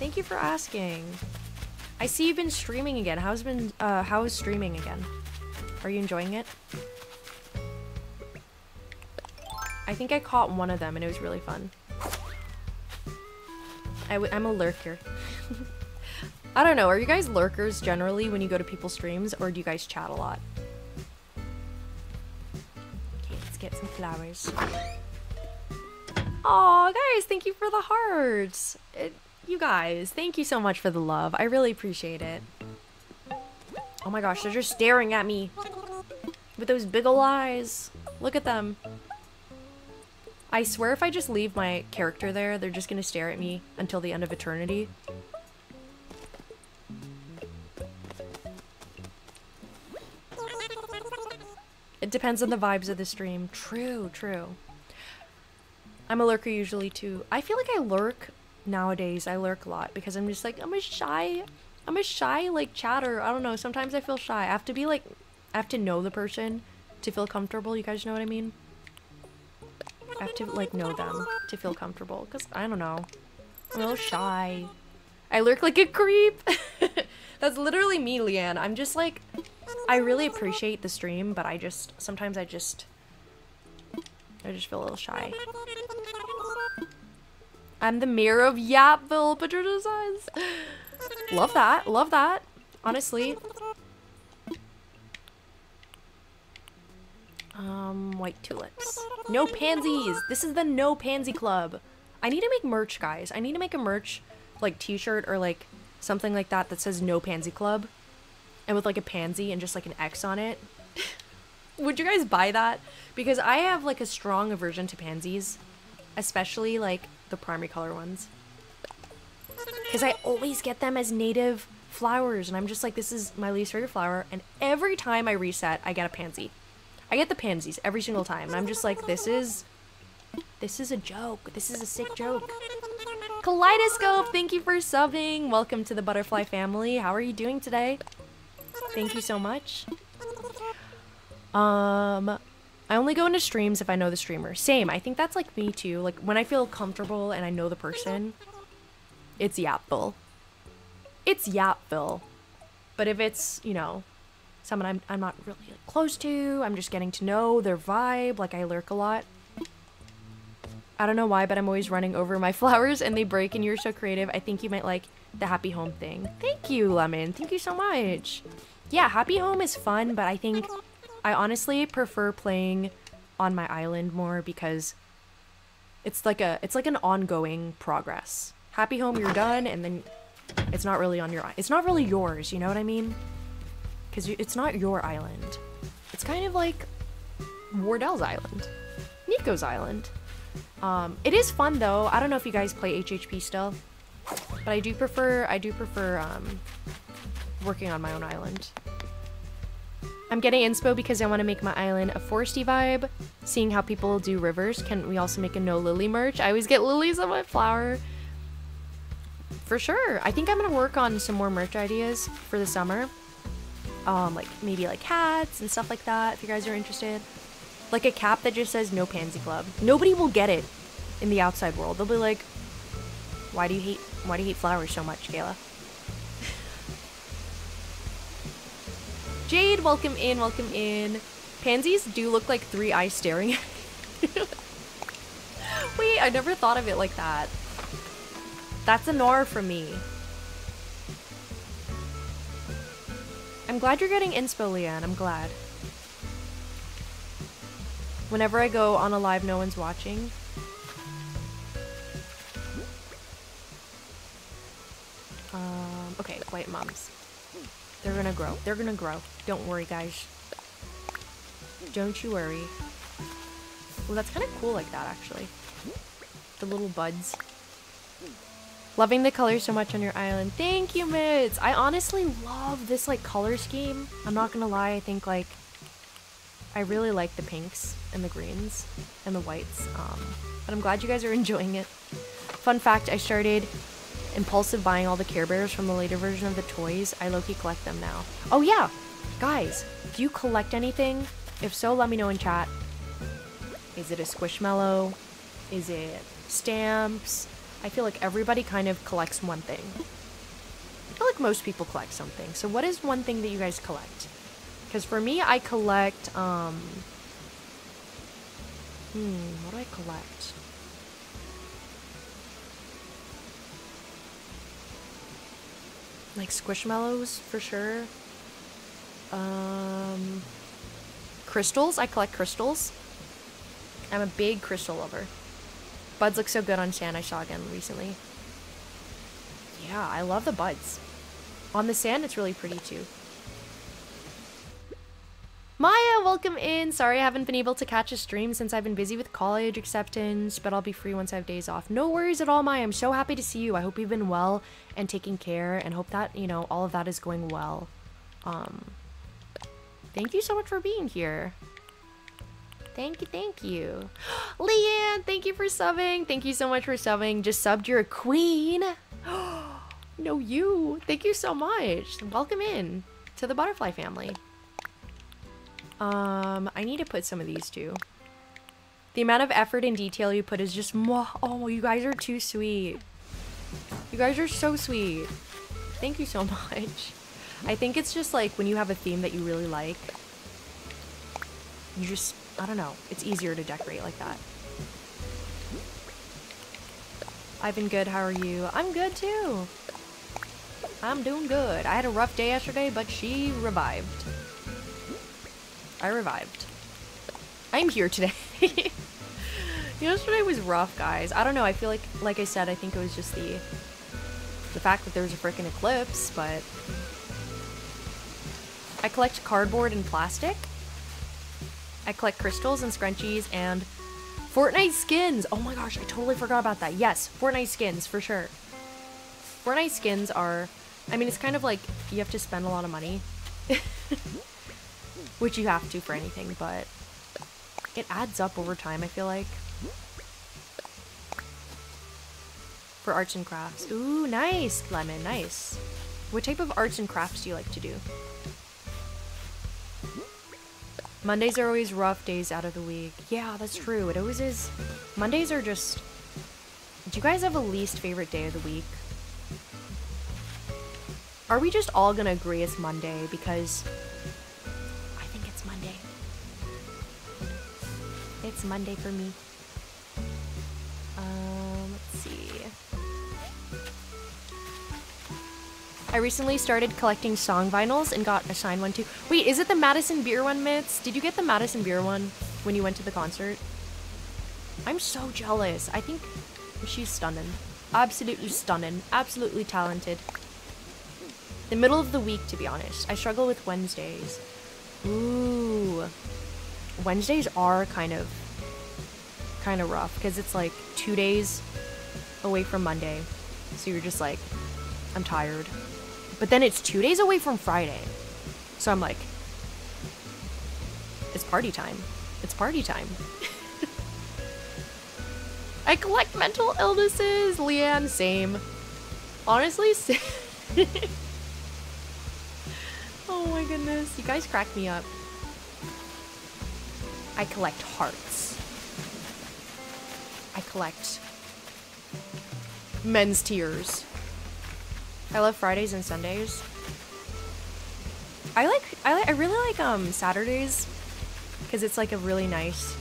Thank you for asking. I see you've been streaming again. How's been, uh, how is streaming again? Are you enjoying it? I think I caught one of them and it was really fun. I w I'm a lurker. I don't know, are you guys lurkers generally when you go to people's streams, or do you guys chat a lot? Okay, let's get some flowers. Aw, guys, thank you for the hearts! It, you guys, thank you so much for the love. I really appreciate it. Oh my gosh, they're just staring at me with those big ol' eyes. Look at them. I swear if I just leave my character there, they're just gonna stare at me until the end of eternity. It depends on the vibes of the stream. True, true. I'm a lurker usually too. I feel like I lurk nowadays. I lurk a lot because I'm just like, I'm a shy, I'm a shy like chatter. I don't know, sometimes I feel shy. I have to be like, I have to know the person to feel comfortable. You guys know what I mean? I have to like know them to feel comfortable because I don't know. I'm a little shy. I lurk like a creep. That's literally me, Leanne. I'm just like, I really appreciate the stream, but I just, sometimes I just, I just feel a little shy. I'm the mayor of Yapville, Patricia says. Love that, love that, honestly. Um, white tulips. No pansies! This is the no pansy club. I need to make merch, guys. I need to make a merch, like, t-shirt or, like, something like that that says no pansy club. And with like a pansy and just like an X on it. Would you guys buy that? Because I have like a strong aversion to pansies. Especially like the primary color ones. Because I always get them as native flowers. And I'm just like, this is my least favorite flower. And every time I reset, I get a pansy. I get the pansies every single time. And I'm just like, this is... This is a joke. This is a sick joke. Kaleidoscope, thank you for subbing. Welcome to the butterfly family. How are you doing today? Thank you so much. Um, I only go into streams if I know the streamer. Same, I think that's like me too. Like when I feel comfortable and I know the person, it's Yapville. It's Yapville. But if it's, you know, someone I'm, I'm not really like, close to, I'm just getting to know their vibe, like I lurk a lot. I don't know why, but I'm always running over my flowers and they break and you're so creative. I think you might like the happy home thing. Thank you, Lemon. Thank you so much. Yeah, happy home is fun, but I think I honestly prefer playing on my island more because it's like a it's like an ongoing progress. Happy Home, you're done, and then it's not really on your it's not really yours. You know what I mean? Because it's not your island. It's kind of like Wardell's Island, Nico's Island. Um, it is fun though. I don't know if you guys play H H P still, but I do prefer I do prefer um, working on my own island. I'm getting inspo because I want to make my island a foresty vibe. Seeing how people do rivers, can we also make a no Lily merch? I always get lilies on my flower. For sure. I think I'm gonna work on some more merch ideas for the summer. Um, like maybe like hats and stuff like that. If you guys are interested, like a cap that just says "No Pansy Club." Nobody will get it in the outside world. They'll be like, "Why do you hate? Why do you hate flowers so much, Kayla?" Jade, welcome in, welcome in. Pansies do look like three eyes staring at you. Wait, I never thought of it like that. That's an R for me. I'm glad you're getting inspo, Leanne. I'm glad. Whenever I go on a live, no one's watching. Um, okay, quiet moms. They're gonna grow. They're gonna grow. Don't worry, guys. Don't you worry. Well, that's kind of cool like that, actually. The little buds. Loving the colors so much on your island. Thank you, Mitz! I honestly love this, like, color scheme. I'm not gonna lie, I think, like, I really like the pinks and the greens and the whites. Um, but I'm glad you guys are enjoying it. Fun fact, I started impulsive buying all the Care Bears from the later version of the toys. I low-key collect them now. Oh, yeah! Guys, do you collect anything? If so, let me know in chat. Is it a Squishmallow? Is it stamps? I feel like everybody kind of collects one thing. I feel like most people collect something. So what is one thing that you guys collect? Because for me, I collect, um... Hmm, what do I collect? Like Squishmallows, for sure. Um... Crystals, I collect crystals. I'm a big crystal lover. Buds look so good on sand. I saw again recently. Yeah, I love the buds. On the sand, it's really pretty too. Maya, welcome in. Sorry I haven't been able to catch a stream since I've been busy with college acceptance, but I'll be free once I have days off. No worries at all, Maya. I'm so happy to see you. I hope you've been well and taking care, and hope that, you know, all of that is going well. Um, thank you so much for being here. Thank you, thank you. Leanne, thank you for subbing. Thank you so much for subbing. Just subbed, you're a queen. No, you. Thank you so much. Welcome in to the butterfly family. Um, I need to put some of these too. The amount of effort and detail you put is just, oh, you guys are too sweet. You guys are so sweet. Thank you so much. I think it's just like when you have a theme that you really like, you just, I don't know. It's easier to decorate like that. I've been good. How are you? I'm good too. I'm doing good. I had a rough day yesterday, but she revived. I revived. I'm here today. Yesterday was rough, guys. I don't know. I feel like, like I said, I think it was just the, the fact that there was a freaking eclipse, but I collect cardboard and plastic. I collect crystals and scrunchies and Fortnite skins. Oh my gosh, I totally forgot about that. Yes, Fortnite skins for sure. Fortnite skins are, I mean, it's kind of like you have to spend a lot of money, which you have to for anything, but it adds up over time, I feel like. For arts and crafts. Ooh, nice, Lemon, nice. What type of arts and crafts do you like to do? Mondays are always rough days out of the week. Yeah, that's true. It always is. Mondays are just... Do you guys have a least favorite day of the week? Are we just all gonna agree it's Monday? Because I think it's Monday. It's Monday for me. Um, let's see. I recently started collecting song vinyls and got a signed one too. Wait, is it the Madison Beer one, Mitz? Did you get the Madison Beer one when you went to the concert? I'm so jealous. I think she's stunning. Absolutely stunning. Absolutely talented. The middle of the week, to be honest. I struggle with Wednesdays. Ooh. Wednesdays are kind of kind of rough because it's like two days away from Monday. So you're just like, I'm tired. But then it's two days away from Friday. So I'm like, it's party time. It's party time. I collect mental illnesses, Leanne, same. Honestly, same. Oh my goodness, you guys crack me up. I collect hearts. I collect men's tears. I love Fridays and Sundays. I like, I like, I really like um Saturdays because it's like a really nice,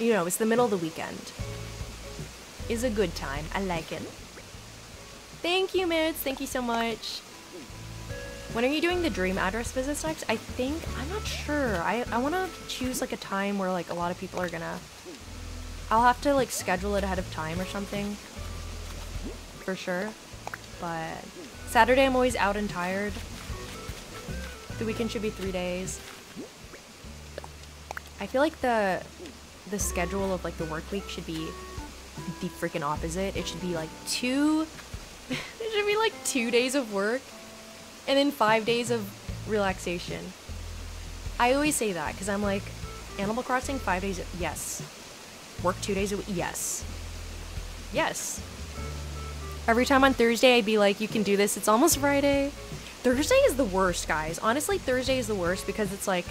you know, it's the middle of the weekend. Is a good time. I like it. Thank you, Mitz. Thank you so much. When are you doing the dream address business next? I think, I'm not sure. I, I want to choose like a time where like a lot of people are gonna, I'll have to like schedule it ahead of time or something. For sure. But Saturday I'm always out and tired. The weekend should be three days. I feel like the the schedule of like the work week should be the freaking opposite. It should be like two it should be like two days of work and then five days of relaxation. I always say that because I'm like, Animal Crossing five days yes. Work two days a week yes. Yes. Every time on Thursday I'd be like, you can do this, it's almost Friday. Thursday is the worst, guys. Honestly, Thursday is the worst because it's like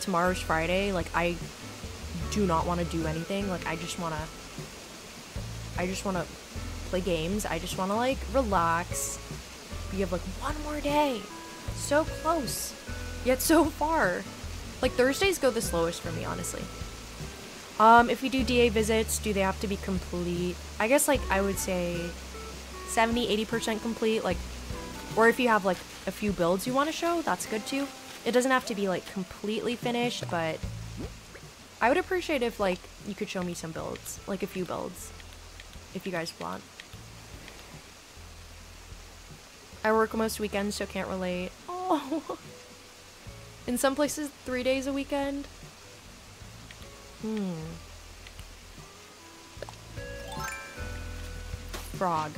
tomorrow's Friday, like I do not want to do anything. Like I just want to I just want to play games. I just want to like relax. We have like one more day. So close, yet so far. Like Thursdays go the slowest for me, honestly. Um, if we do D A visits, do they have to be complete? I guess like I would say seventy, eighty percent complete, like, or if you have like a few builds you want to show, that's good too. It doesn't have to be like completely finished, but I would appreciate if like you could show me some builds, like a few builds, if you guys want. I work most weekends, so can't relate. Oh, in some places three days a weekend. Hmm. Frog.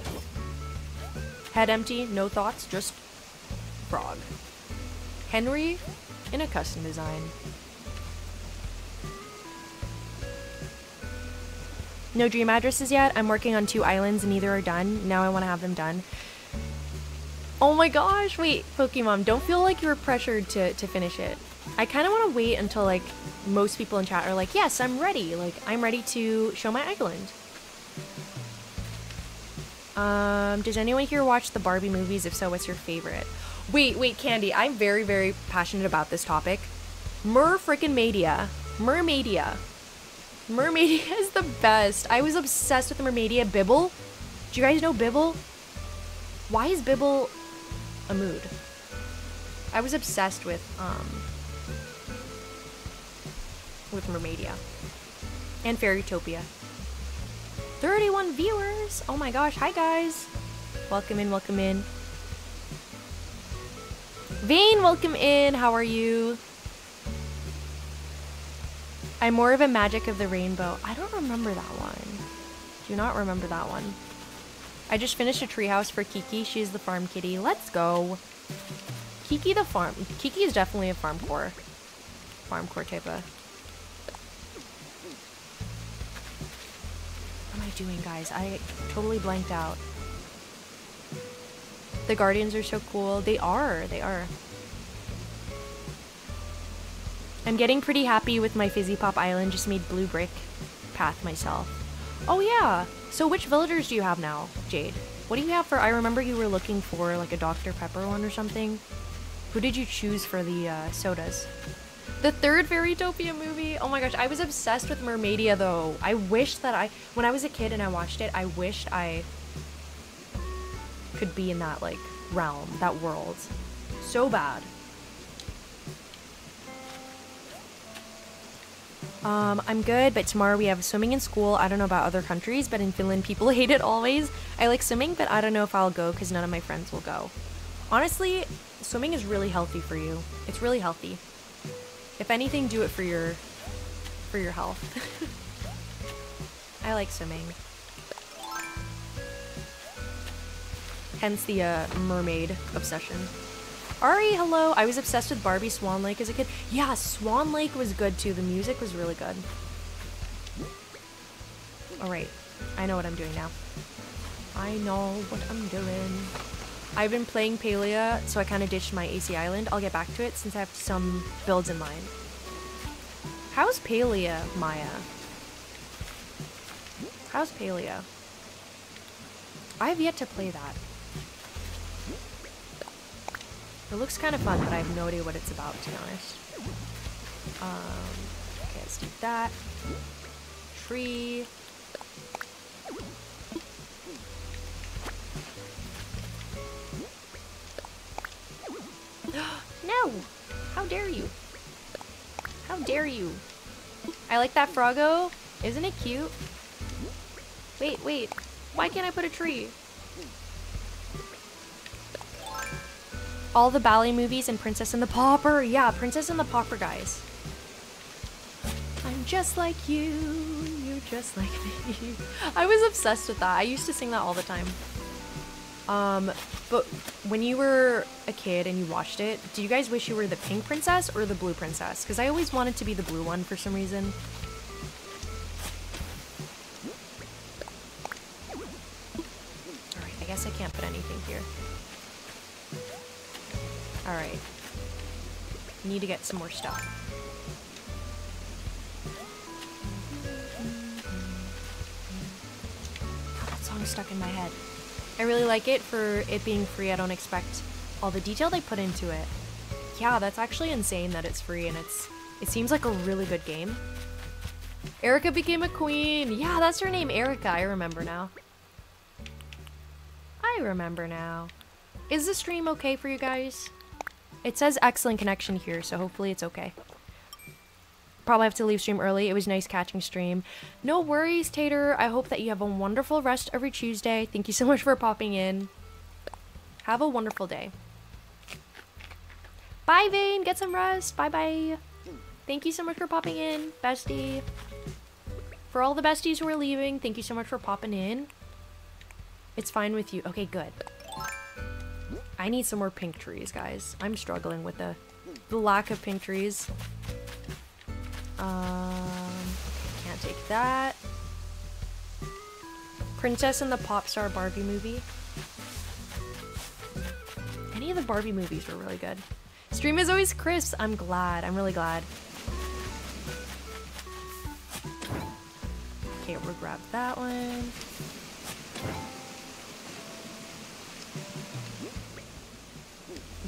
Head empty, no thoughts, just frog. Henry in a custom design. No dream addresses yet. I'm working on two islands and neither are done. Now I want to have them done. Oh my gosh, wait, Pokemon, don't feel like you're pressured to, to finish it. I kind of want to wait until like most people in chat are like, yes, I'm ready. Like I'm ready to show my island. Um, does anyone here watch the Barbie movies? If so, what's your favorite? Wait, wait, Candy, I'm very, very passionate about this topic. Mer-frickin-media. Mermaidia. Mermaidia is the best. I was obsessed with Mermaidia. Bibble? Do you guys know Bibble? Why is Bibble a mood? I was obsessed with, um... with Mermaidia. And Fairytopia. thirty-one viewers! Oh my gosh, hi guys! Welcome in, welcome in. Vane, welcome in. How are you? I'm more of a Magic of the Rainbow. I don't remember that one. Do not remember that one. I just finished a treehouse for Kiki. She's the farm kitty. Let's go. Kiki the farm. Kiki is definitely a farm core. Farm core type of. What am I doing, guys? I totally blanked out. The Guardians are so cool. They are. They are. I'm getting pretty happy with my Fizzy Pop Island. Just made blue brick path myself. Oh yeah. So which villagers do you have now, Jade? What do you have for... I remember you were looking for like a Doctor Pepper one or something. Who did you choose for the uh, sodas? The third Fairytopia movie? Oh my gosh. I was obsessed with Mermaidia though. I wish that I... When I was a kid and I watched it, I wished I... could be in that like realm, that world, so bad. Um, I'm good, but tomorrow we have swimming in school. I don't know about other countries, but in Finland, people hate it always. I like swimming, but I don't know if I'll go because none of my friends will go. Honestly, swimming is really healthy for you. It's really healthy. If anything, do it for your, for your health. I like swimming. Hence the uh, mermaid obsession. Ari, hello. I was obsessed with Barbie Swan Lake as a kid. Yeah, Swan Lake was good too. The music was really good. Alright, I know what I'm doing now. I know what I'm doing. I've been playing Palea, so I kind of ditched my A C Island. I'll get back to it since I have some builds in mind. How's Palea, Maya? How's Palea? I have yet to play that. It looks kind of fun, but I have no idea what it's about, to be honest. Um, okay, let's do that. Tree. No! How dare you? How dare you? I like that Froggo. Isn't it cute? Wait, wait. Why can't I put a tree? All the ballet movies and Princess and the Pauper. Yeah, Princess and the Pauper, guys. I'm just like you. You're just like me. I was obsessed with that. I used to sing that all the time. Um, but when you were a kid and you watched it, do you guys wish you were the pink princess or the blue princess? Because I always wanted to be the blue one for some reason. All right, I guess I can't put anything here. Alright. Need to get some more stuff. Oh, that song's stuck in my head. I really like it for it being free. I don't expect all the detail they put into it. Yeah, that's actually insane that it's free and it's it seems like a really good game. Erica became a queen! Yeah, that's her name, Erica. I remember now. I remember now. Is the stream okay for you guys? It says excellent connection here, so hopefully it's okay. Probably have to leave stream early. It was nice catching stream. No worries, Tater. I hope that you have a wonderful rest every Tuesday. Thank you so much for popping in. Have a wonderful day. Bye, Vane. Get some rest. Bye-bye. Thank you so much for popping in, bestie. For all the besties who are leaving, thank you so much for popping in. It's fine with you. Okay, good. I need some more pink trees, guys. I'm struggling with the, the lack of pink trees. Um, can't take that. Princess and the Pop Star Barbie movie. Any of the Barbie movies were really good. Stream is always crisp. I'm glad. I'm really glad. Okay, we'll grab that one.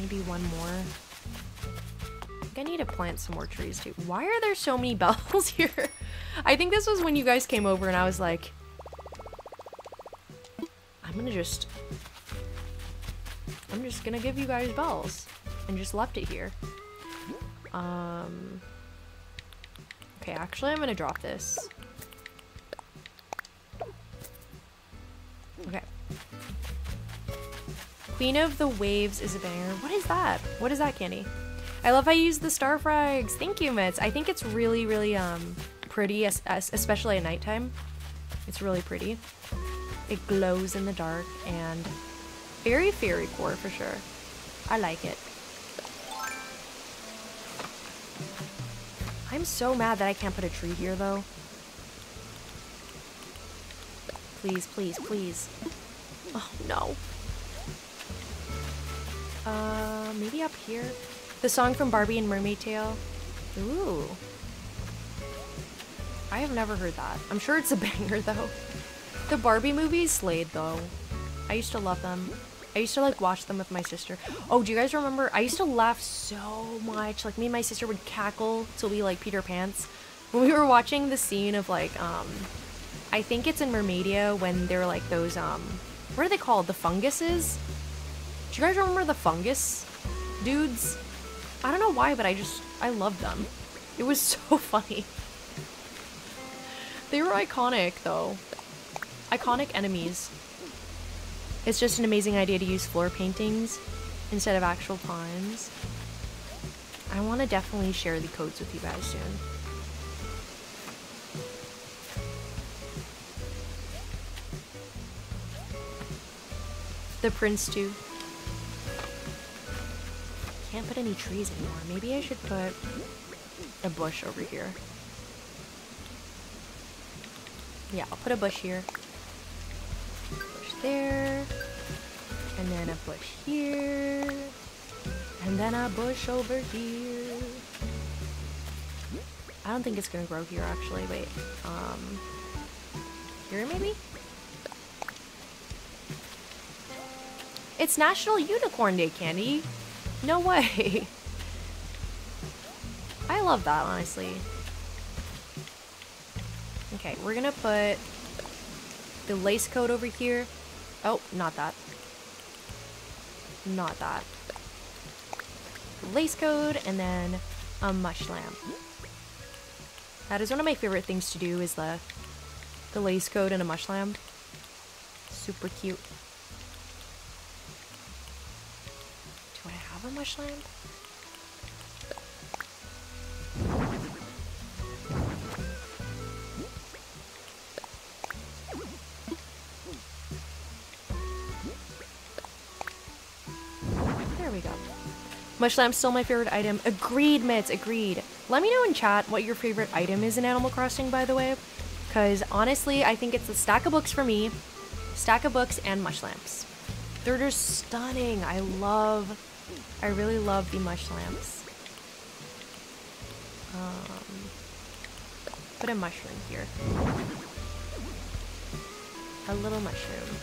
Maybe one more. I think I need to plant some more trees too. Why are there so many bells here? I think this was when you guys came over and I was like, I'm gonna just, I'm just gonna give you guys bells and just left it here. Um, okay, actually I'm gonna drop this. Okay. Queen of the Waves is a banger. What is that? What is that, Candy? I love how you use the star frags. Thank you, Mitz. I think it's really, really um pretty, as, as, especially at nighttime. It's really pretty. It glows in the dark and very fairy core for sure. I like it. I'm so mad that I can't put a tree here, though. Please, please, please. Oh, no. Uh, maybe up here? The song from Barbie and Mermaid Tale. Ooh. I have never heard that. I'm sure it's a banger, though. The Barbie movies slayed, though. I used to love them. I used to, like, watch them with my sister. Oh, do you guys remember? I used to laugh so much. Like, me and my sister would cackle till we, like, peed our pants. When we were watching the scene of, like, um... I think it's in Mermaidia when there were, like, those, um... what are they called? The funguses? Do you guys remember the fungus dudes? I don't know why, but I just, I loved them. It was so funny. They were iconic, though. Iconic enemies. It's just an amazing idea to use floor paintings instead of actual pawns. I want to definitely share the codes with you guys soon. The prince, too. Can't put any trees anymore. Maybe I should put a bush over here. Yeah, I'll put a bush here. Bush there. And then a bush here. And then a bush over here. I don't think it's gonna grow here, actually. Wait. Um, here, maybe? It's National Unicorn Day, Candy. No way. I love that, honestly. Okay, we're gonna put the lace coat over here. Oh, not that. Not that. Lace code and then a mush lamp. That is one of my favorite things to do, is the the lace code and a mush lamp. Super cute. Do I have a mush lamp? There we go. Mush lamp's still my favorite item. Agreed, Mitz, agreed. Let me know in chat what your favorite item is in Animal Crossing, by the way. Because honestly, I think it's the stack of books for me. Stack of books and mush lamps. They're just stunning. I love, I really love the mush lamps. Um, put a mushroom here. A little mushroom.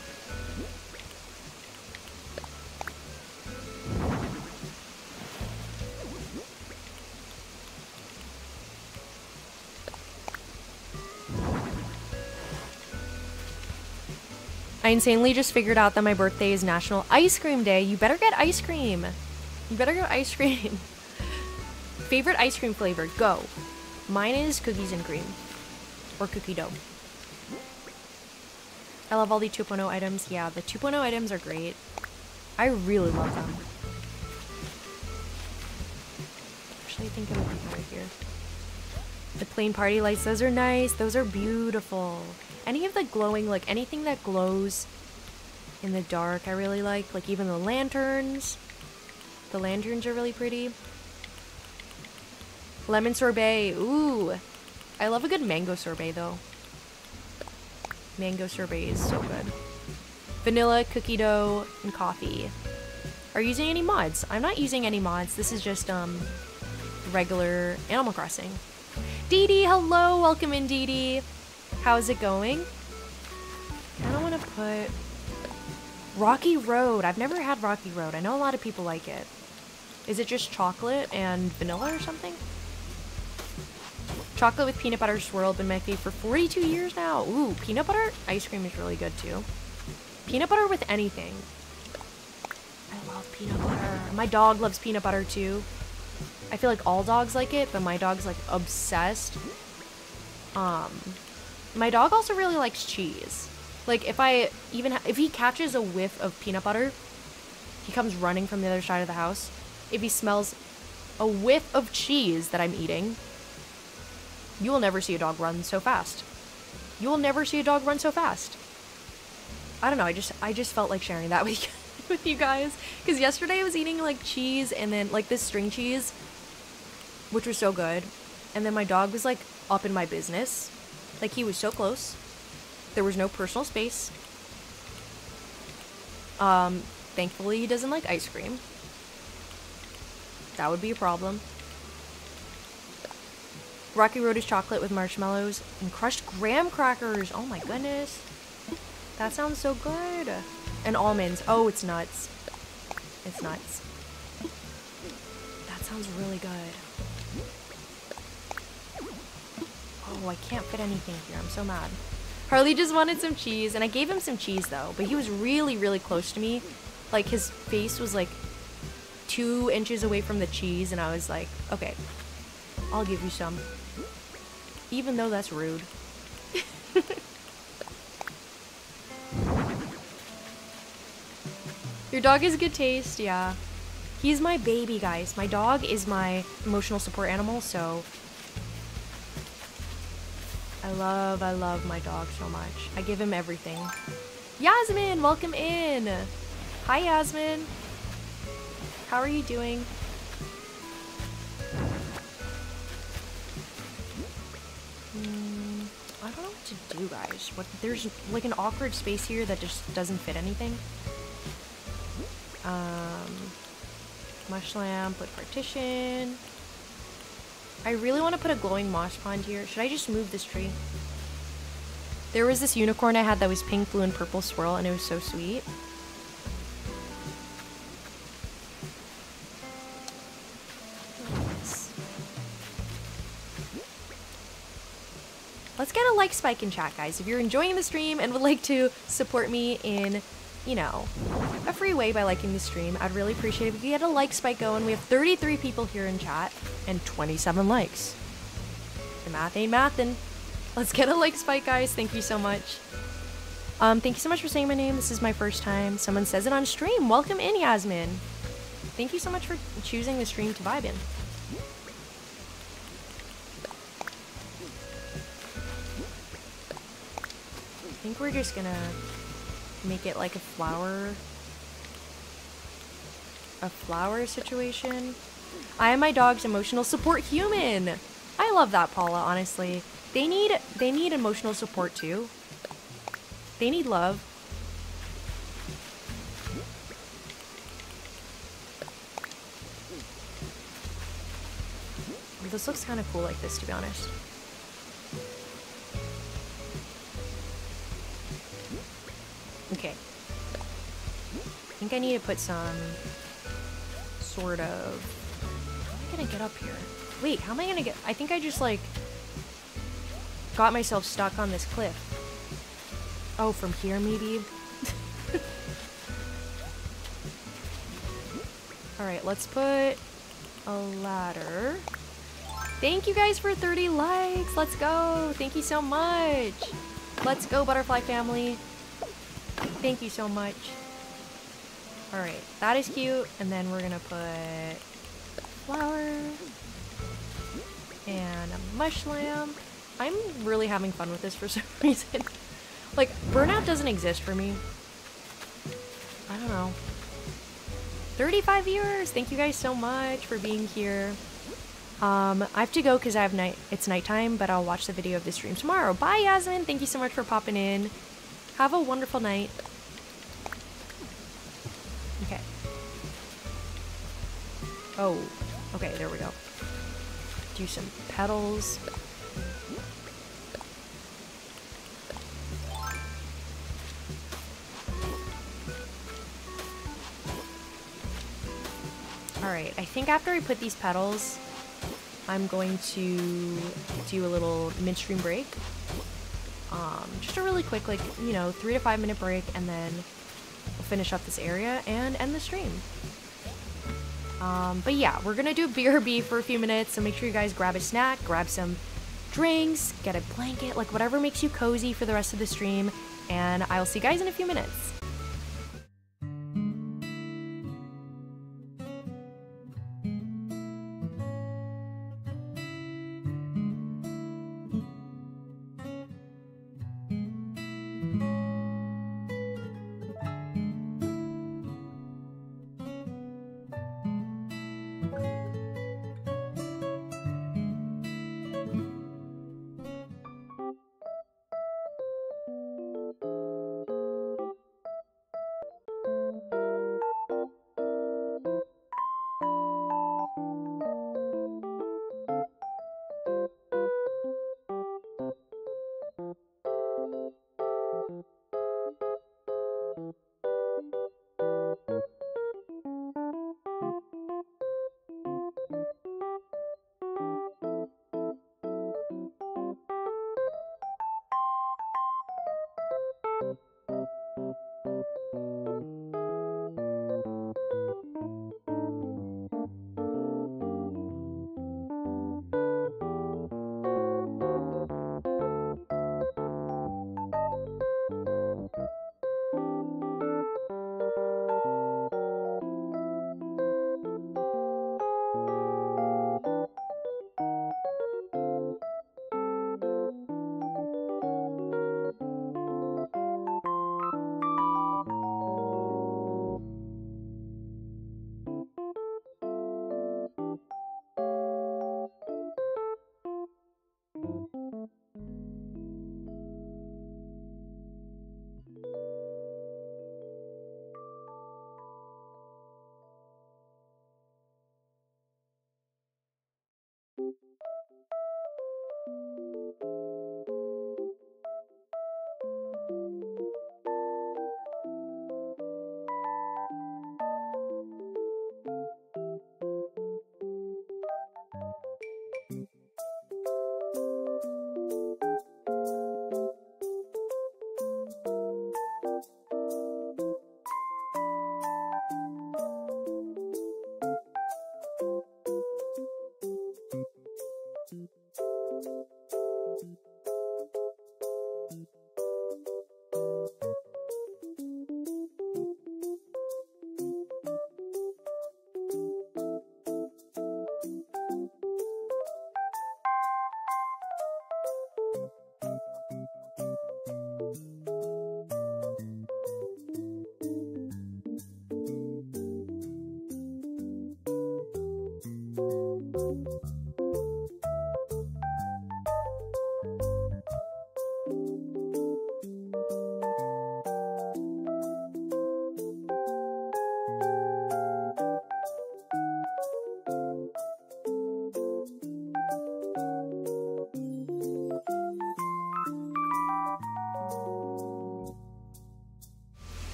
I insanely just figured out that my birthday is National Ice Cream Day. You better get ice cream. You better get ice cream. Favorite ice cream flavor, go. Mine is cookies and cream or cookie dough. I love all the two point oh items. Yeah, the two point oh items are great. I really love them. Actually, I think I'm going right here. The plain party lights, those are nice. Those are beautiful. Any of the glowing, like anything that glows in the dark, I really like. Like even the lanterns. The lanterns are really pretty. Lemon sorbet. Ooh. I love a good mango sorbet though. Mango sorbet is so good. Vanilla, cookie dough, and coffee. Are you using any mods? I'm not using any mods. This is just um regular Animal Crossing. Dee Dee, hello! Welcome in, Dee Dee. How's it going? I don't want to put... Rocky Road. I've never had Rocky Road. I know a lot of people like it. Is it just chocolate and vanilla or something? Chocolate with peanut butter swirl. Been my fave for forty-two years now. Ooh, peanut butter ice cream is really good too. Peanut butter with anything. I love peanut butter. My dog loves peanut butter too. I feel like all dogs like it, but my dog's like obsessed. Um, my dog also really likes cheese. Like if I even, ha if he catches a whiff of peanut butter, he comes running from the other side of the house. If he smells a whiff of cheese that I'm eating, you will never see a dog run so fast. You will never see a dog run so fast. I don't know, I just, I just felt like sharing that with you, with you guys. Because yesterday I was eating like cheese and then like this string cheese, which was so good, and then my dog was like up in my business. Like he was so close, there was no personal space. Um thankfully he doesn't like ice cream. That would be a problem. Rocky Road is chocolate with marshmallows and crushed graham crackers. Oh my goodness, that sounds so good. And almonds. Oh, it's nuts. It's nuts. That sounds really good. Oh, I can't fit anything here. I'm so mad. Harley just wanted some cheese, and I gave him some cheese, though. But he was really, really close to me. Like, his face was, like, two inches away from the cheese, and I was like, okay, I'll give you some. Even though that's rude. Your dog has good taste, yeah. He's my baby, guys. My dog is my emotional support animal, so... I love, I love my dog so much. I give him everything. Yasmin, welcome in! Hi, Yasmin. How are you doing? Mm, I don't know what to do, guys. What, there's like an awkward space here that just doesn't fit anything. Um, mushlamp, put partition. I really want to put a glowing moss pond here. Should I just move this tree? There was this unicorn I had that was pink, blue, and purple swirl, and it was so sweet. Nice. Let's get a like spike in chat, guys. If you're enjoying the stream and would like to support me in, you know, a free way by liking the stream, I'd really appreciate it if you had a like spike going. We have thirty-three people here in chat and twenty-seven likes. The math ain't mathin'. Let's get a like spike, guys. Thank you so much. Um, thank you so much for saying my name. This is my first time. Someone says it on stream. Welcome in, Yasmin. Thank you so much for choosing the stream to vibe in. I think we're just gonna make it like a flower, a flower situation. I am my dog's emotional support human. I love that, Paula, honestly. They need, they need emotional support too. They need love. This looks kind of cool like this, to be honest. Okay. I think I need to put some sort of... How am I gonna get up here? Wait, how am I gonna get... I think I just, like, got myself stuck on this cliff. Oh, from here, maybe? Alright, let's put a ladder. Thank you guys for thirty likes! Let's go! Thank you so much! Let's go, Butterfly Family! Thank you so much. Alright, that is cute. And then we're gonna put... flower and a mush lamp. I'm really having fun with this for some reason. Like, burnout doesn't exist for me. I don't know. thirty-five viewers! Thank you guys so much for being here. Um, I have to go because I have night. It's nighttime, but I'll watch the video of this stream tomorrow. Bye, Yasmin! Thank you so much for popping in. Have a wonderful night. Okay. Oh. Okay, there we go. Do some petals. Alright, I think after I put these petals, I'm going to do a little midstream break. Um, just a really quick, like, you know, three to five minute break, and then we'll finish up this area and end the stream. Um, but yeah, we're gonna do B R B for a few minutes, so make sure you guys grab a snack, grab some drinks, get a blanket, like whatever makes you cozy for the rest of the stream, and I'll see you guys in a few minutes.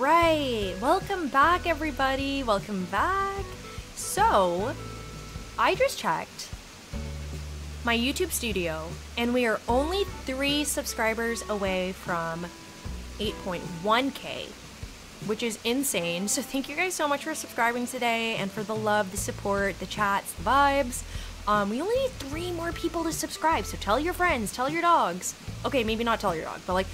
right, welcome back everybody, welcome back. So, I just checked my YouTube studio and we are only three subscribers away from eight point one K, which is insane. So thank you guys so much for subscribing today and for the love, the support, the chats, the vibes. Um, we only need three more people to subscribe, so tell your friends, tell your dogs. Okay, maybe not tell your dog, but like,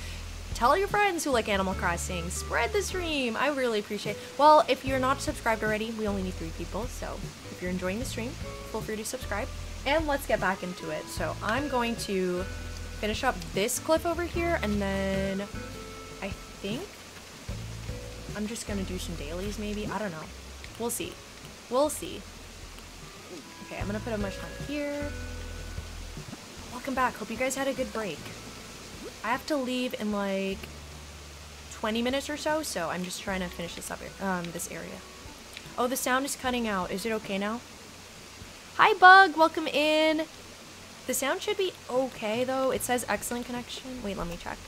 tell your friends who like Animal Crossing. Spread the stream. I really appreciate it. Well, if you're not subscribed already, we only need three people, so if you're enjoying the stream, feel free to subscribe. And let's get back into it. So I'm going to finish up this clip over here, and then I think I'm just gonna do some dailies maybe. I don't know. We'll see. We'll see. Okay, I'm gonna put a mush on here. Welcome back. Hope you guys had a good break. I have to leave in like twenty minutes or so, so I'm just trying to finish this up, um, this area. Oh, the sound is cutting out. Is it okay now? Hi, Bug. Welcome in. The sound should be okay, though. It says excellent connection. Wait, let me check.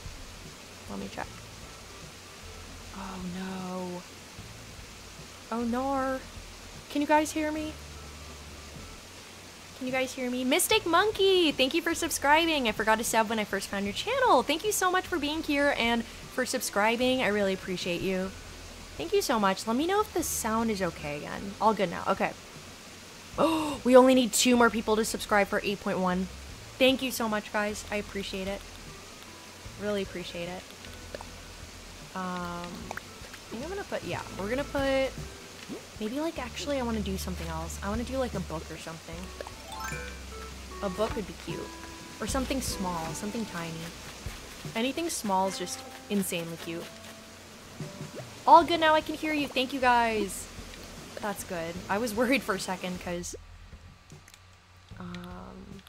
Let me check. Oh, no. Oh, no. Can you guys hear me? Can you guys hear me? Mystic Monkey, thank you for subscribing. I forgot to sub when I first found your channel. Thank you so much for being here and for subscribing. I really appreciate you. Thank you so much. Let me know if the sound is okay again. All good now. Okay. Oh, we only need two more people to subscribe for eight point one. Thank you so much, guys. I appreciate it. Really appreciate it. Um, I think I'm gonna put, yeah, we're gonna put, maybe like, actually I want to do something else. I want to do like a book or something. A book would be cute. Or something small, something tiny. Anything small is just insanely cute. All good now, I can hear you. Thank you guys. That's good. I was worried for a second because... Um,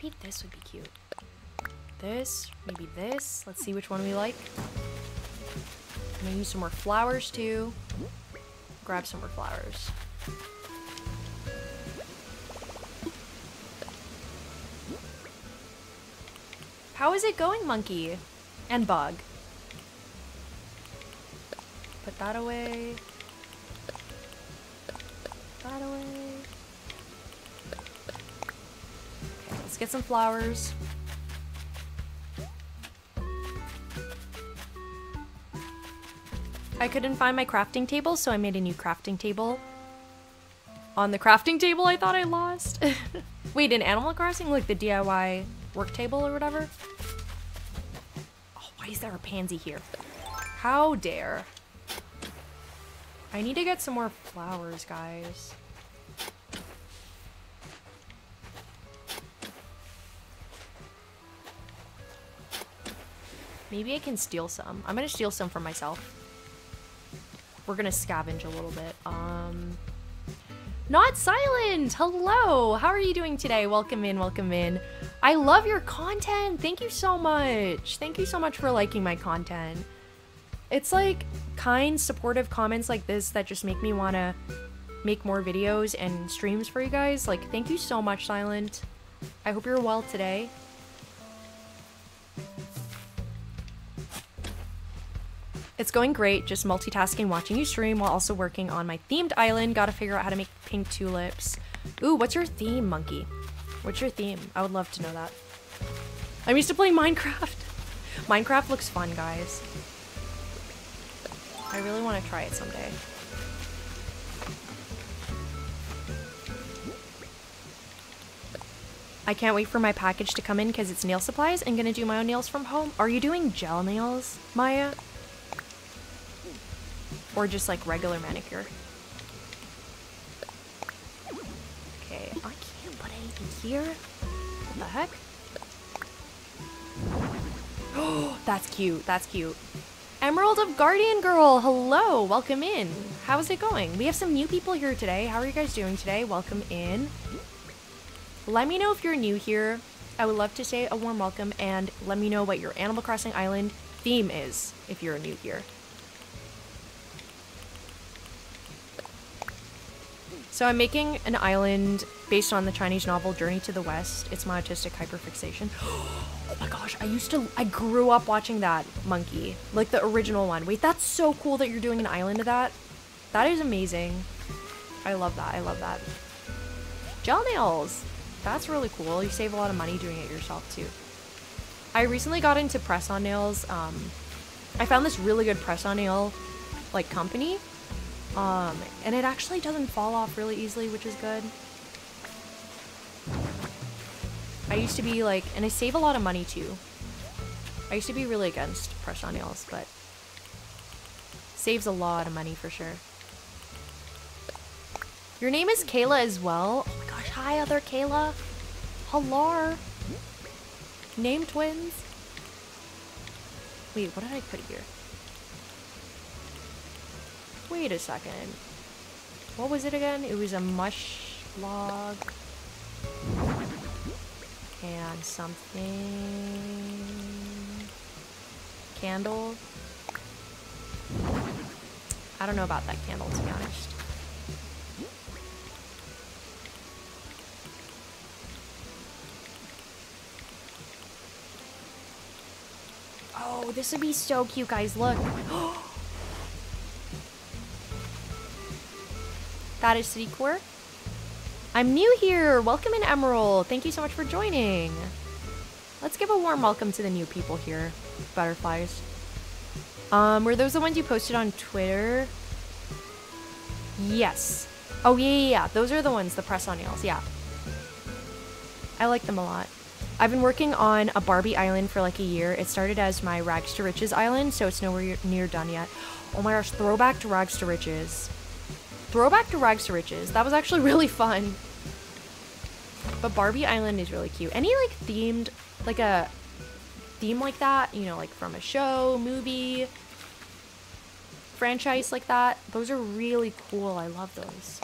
maybe this would be cute. This, maybe this. Let's see which one we like. I'm gonna use some more flowers too. Grab some more flowers. How is it going, Monkey? And Bug. Put that away. Put that away. Okay, let's get some flowers. I couldn't find my crafting table, so I made a new crafting table. On the crafting table I thought I lost. Wait, in Animal Crossing? Like the D I Y work table or whatever? Oh, why is there a pansy here? How dare. I need to get some more flowers, guys. Maybe I can steal some. I'm gonna steal some for myself. We're gonna scavenge a little bit. Um... Not Silent! Hello! How are you doing today? Welcome in, welcome in. I love your content! Thank you so much! Thank you so much for liking my content. It's like kind, supportive comments like this that just make me want to make more videos and streams for you guys. Like, thank you so much, Silent. I hope you're well today. It's going great, just multitasking, watching you stream while also working on my themed island. Gotta figure out how to make pink tulips. Ooh, what's your theme, Monkey? What's your theme? I would love to know that. I'm used to playing Minecraft. Minecraft looks fun, guys. I really want to try it someday. I can't wait for my package to come in because it's nail supplies. I'm gonna do my own nails from home. Are you doing gel nails, Maya? Or just like regular manicure. Okay, I can't put anything here. What the heck? Oh, that's cute, that's cute. Emerald of Guardian Girl, hello, welcome in. How's it going? We have some new people here today. How are you guys doing today? Welcome in. Let me know if you're new here. I would love to say a warm welcome and let me know what your Animal Crossing Island theme is if you're new here. So I'm making an island based on the Chinese novel Journey to the West. It's my autistic hyperfixation. Oh my gosh, I used to, I grew up watching that monkey, like the original one. Wait, that's so cool that you're doing an island of that. That is amazing. I love that, I love that. Gel nails, that's really cool. You save a lot of money doing it yourself too. I recently got into press-on nails. Um, I found this really good press-on nail like company. Um, and it actually doesn't fall off really easily, which is good. I used to be like, and I save a lot of money too. I used to be really against press-on nails, but saves a lot of money for sure. Your name is Kayla as well? Oh my gosh, hi other Kayla. Hello. Name twins. Wait, what did I put here? Wait a second. What was it again? It was a mush log and something. Candle. I don't know about that candle, to be honest. Oh, this would be so cute, guys. Look. That is City Core. I'm new here. Welcome in, Emerald. Thank you so much for joining. Let's give a warm welcome to the new people here. Butterflies. Um, were those the ones you posted on Twitter? Yes. Oh, yeah, yeah, yeah. Those are the ones, the press-on nails. Yeah. I like them a lot. I've been working on a Barbie island for like a year. It started as my Rags to Riches island, so it's nowhere near done yet. Oh my gosh, throwback to Rags to Riches. Throwback to Rags to Riches. That was actually really fun. But Barbie Island is really cute. Any like themed, like a theme like that, you know, like from a show, movie, franchise like that. Those are really cool. I love those.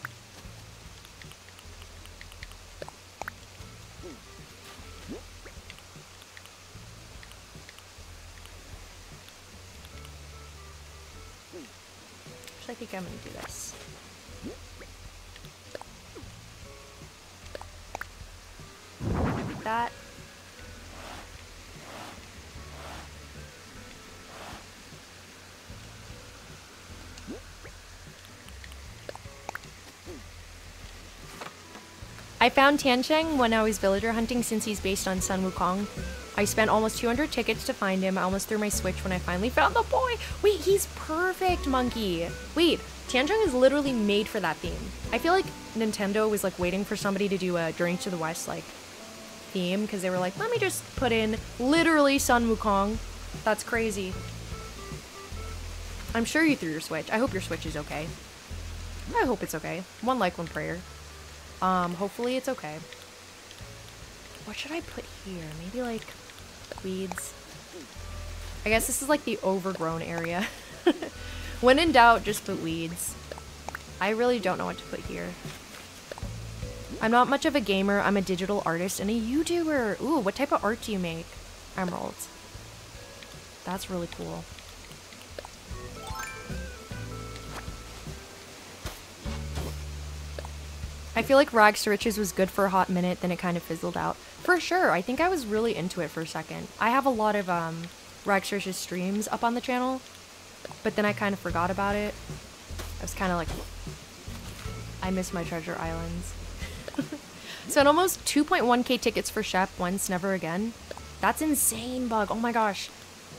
Actually, I think I'm gonna do this. That. I found Tiancheng when I was villager hunting since he's based on Sun Wukong. I spent almost two hundred tickets to find him. I almost threw my Switch when I finally found the boy. Wait, he's perfect, monkey. Wait, Tiancheng is literally made for that theme. I feel like Nintendo was like waiting for somebody to do a Journey to the West like theme, because they were like, let me just put in literally Sun Wukong. That's crazy. I'm sure you threw your Switch. I hope your Switch is okay. I hope it's okay. One like, one prayer. Um, hopefully it's okay. What should I put here? Maybe like weeds. I guess this is like the overgrown area. When in doubt, just put weeds. I really don't know what to put here. I'm not much of a gamer. I'm a digital artist and a YouTuber. Ooh, what type of art do you make? Emeralds. That's really cool. I feel like Rags to Riches was good for a hot minute, then it kind of fizzled out. For sure. I think I was really into it for a second. I have a lot of um, Rags to Riches streams up on the channel, but then I kind of forgot about it. I was kind of like, I miss my treasure islands. So at almost two point one K tickets for Shep, once, never again. That's insane, Bug. Oh my gosh.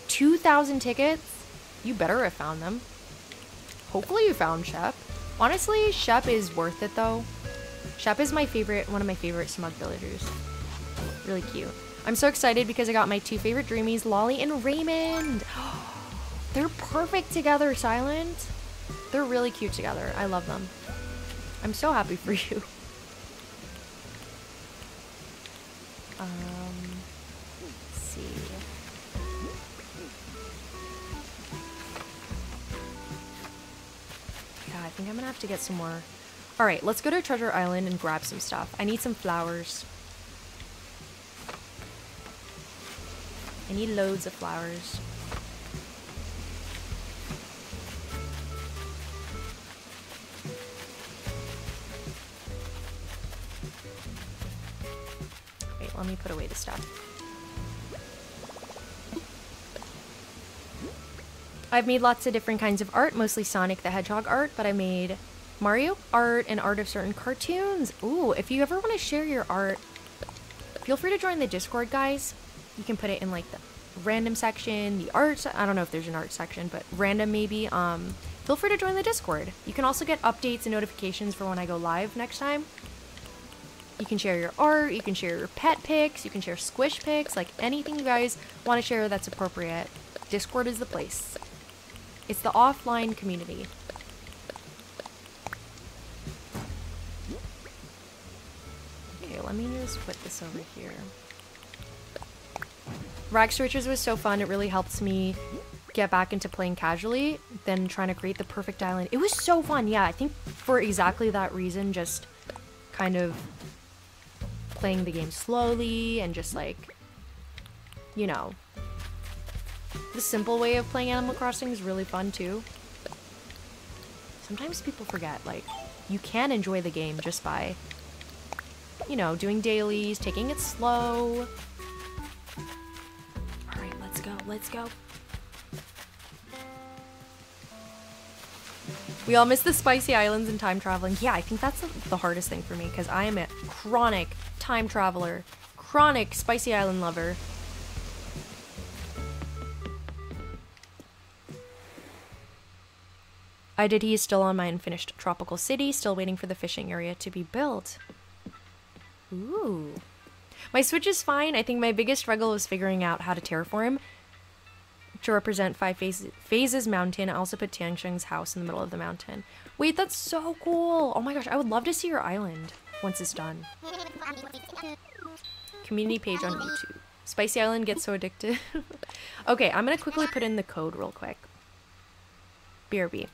two thousand tickets? You better have found them. Hopefully you found Shep. Honestly, Shep is worth it though. Shep is my favorite, one of my favorite smug villagers. Really cute. I'm so excited because I got my two favorite dreamies, Lolly and Raymond. They're perfect together, Silent. They're really cute together. I love them. I'm so happy for you. Um, let's see. Yeah, I think I'm gonna have to get some more. All right, let's go to Treasure Island and grab some stuff. I need some flowers. I need loads of flowers. Let me put away the stuff. I've made lots of different kinds of art, mostly Sonic the Hedgehog art, but I made Mario art and art of certain cartoons. Ooh, if you ever want to share your art, feel free to join the Discord, guys. You can put it in like the random section, the art, I don't know if there's an art section, but random maybe. Um, feel free to join the Discord. You can also get updates and notifications for when I go live next time. You can share your art, you can share your pet pics, you can share squish pics, like anything you guys want to share that's appropriate. Discord is the place. It's the offline community. Okay, let me just put this over here. Rag Stitches was so fun. It really helps me get back into playing casually, then trying to create the perfect island. It was so fun. Yeah, I think for exactly that reason, just kind of playing the game slowly and just like, you know, the simple way of playing Animal Crossing is really fun too. Sometimes people forget, like, you can enjoy the game just by, you know, doing dailies, taking it slow. Let's go. We all miss the spicy islands and time traveling. Yeah, I think that's the hardest thing for me because I am a chronic time traveler, chronic spicy island lover. I D T is still on my unfinished tropical city, still waiting for the fishing area to be built. Ooh. My Switch is fine. I think my biggest struggle was figuring out how to terraform to represent Five Phases, Phases Mountain. I also put Tiansheng's house in the middle of the mountain. Wait, that's so cool. Oh my gosh, I would love to see your island once it's done. Community page on YouTube. Spicy Island gets so addictive. Okay, I'm gonna quickly put in the code real quick. B R B.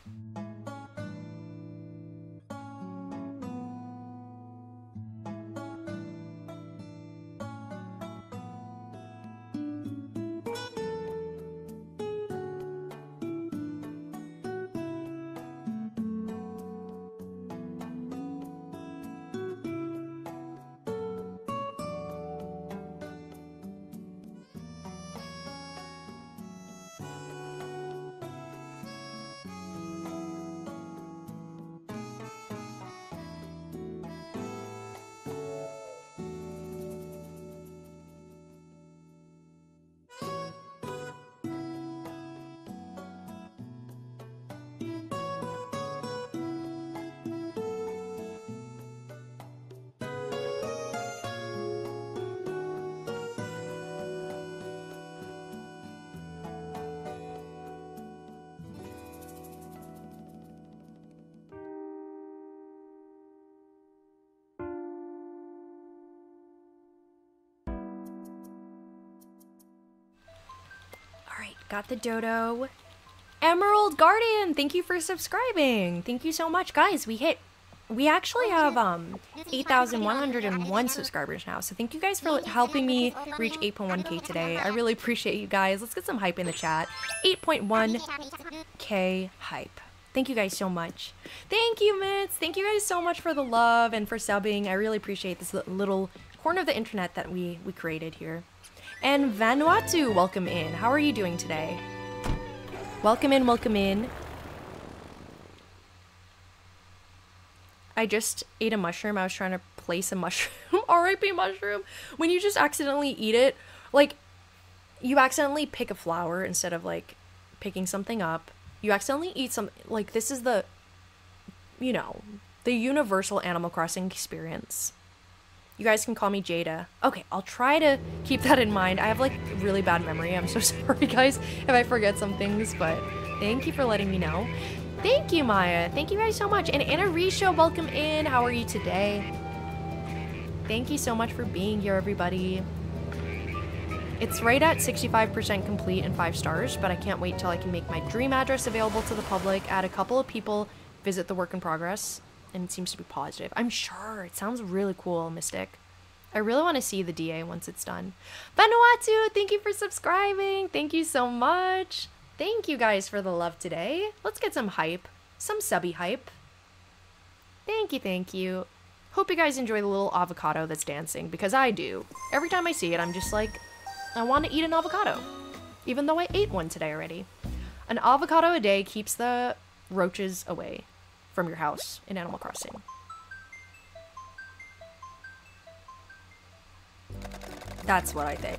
Got the dodo. Emerald Guardian, thank you for subscribing. Thank you so much, guys. We hit, we actually have um eight thousand one hundred one subscribers now. So thank you guys for helping me reach eight point one K today. I really appreciate you guys. Let's get some hype in the chat. eight point one K hype. Thank you guys so much. Thank you, Mitz. Thank you guys so much for the love and for subbing. I really appreciate this little corner of the internet that we we created here. And Vanuatu, welcome in. How are you doing today? Welcome in, welcome in. I just ate a mushroom. I was trying to place a mushroom. R I P mushroom. When you just accidentally eat it, like, you accidentally pick a flower instead of, like, picking something up. You accidentally eat some, like, this is the, you know, the universal Animal Crossing experience. You guys can call me Jada. Okay, I'll try to keep that in mind. I have like really bad memory. I'm so sorry guys if I forget some things, but thank you for letting me know. Thank you, Maya. Thank you guys so much. And Anna Risho, welcome in. How are you today? Thank you so much for being here, everybody. It's right at sixty-five percent complete and five stars, but I can't wait till I can make my dream address available to the public, add a couple of people, visit the work in progress. And it seems to be positive. I'm sure. It sounds really cool, Mystic. I really want to see the D A once it's done. Vanuatu, thank you for subscribing. Thank you so much. Thank you guys for the love today. Let's get some hype. Some subby hype. Thank you, thank you. Hope you guys enjoy the little avocado that's dancing, because I do. Every time I see it, I'm just like, I want to eat an avocado, even though I ate one today already. An avocado a day keeps the roaches away from your house in Animal Crossing. That's what I think.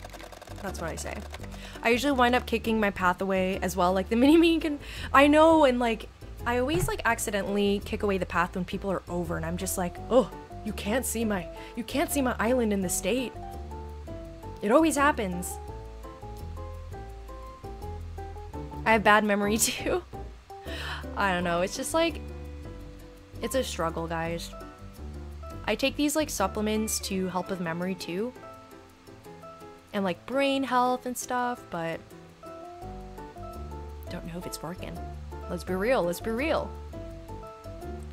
That's what I say. I usually wind up kicking my path away as well, like the mini-me can, I know, and like, I always like accidentally kick away the path when people are over, and I'm just like, oh, you can't see my, you can't see my island in the state. It always happens. I have bad memory too. I don't know, it's just like, it's a struggle, guys. I take these like supplements to help with memory too, and like brain health and stuff, but don't know if it's working. Let's be real, let's be real.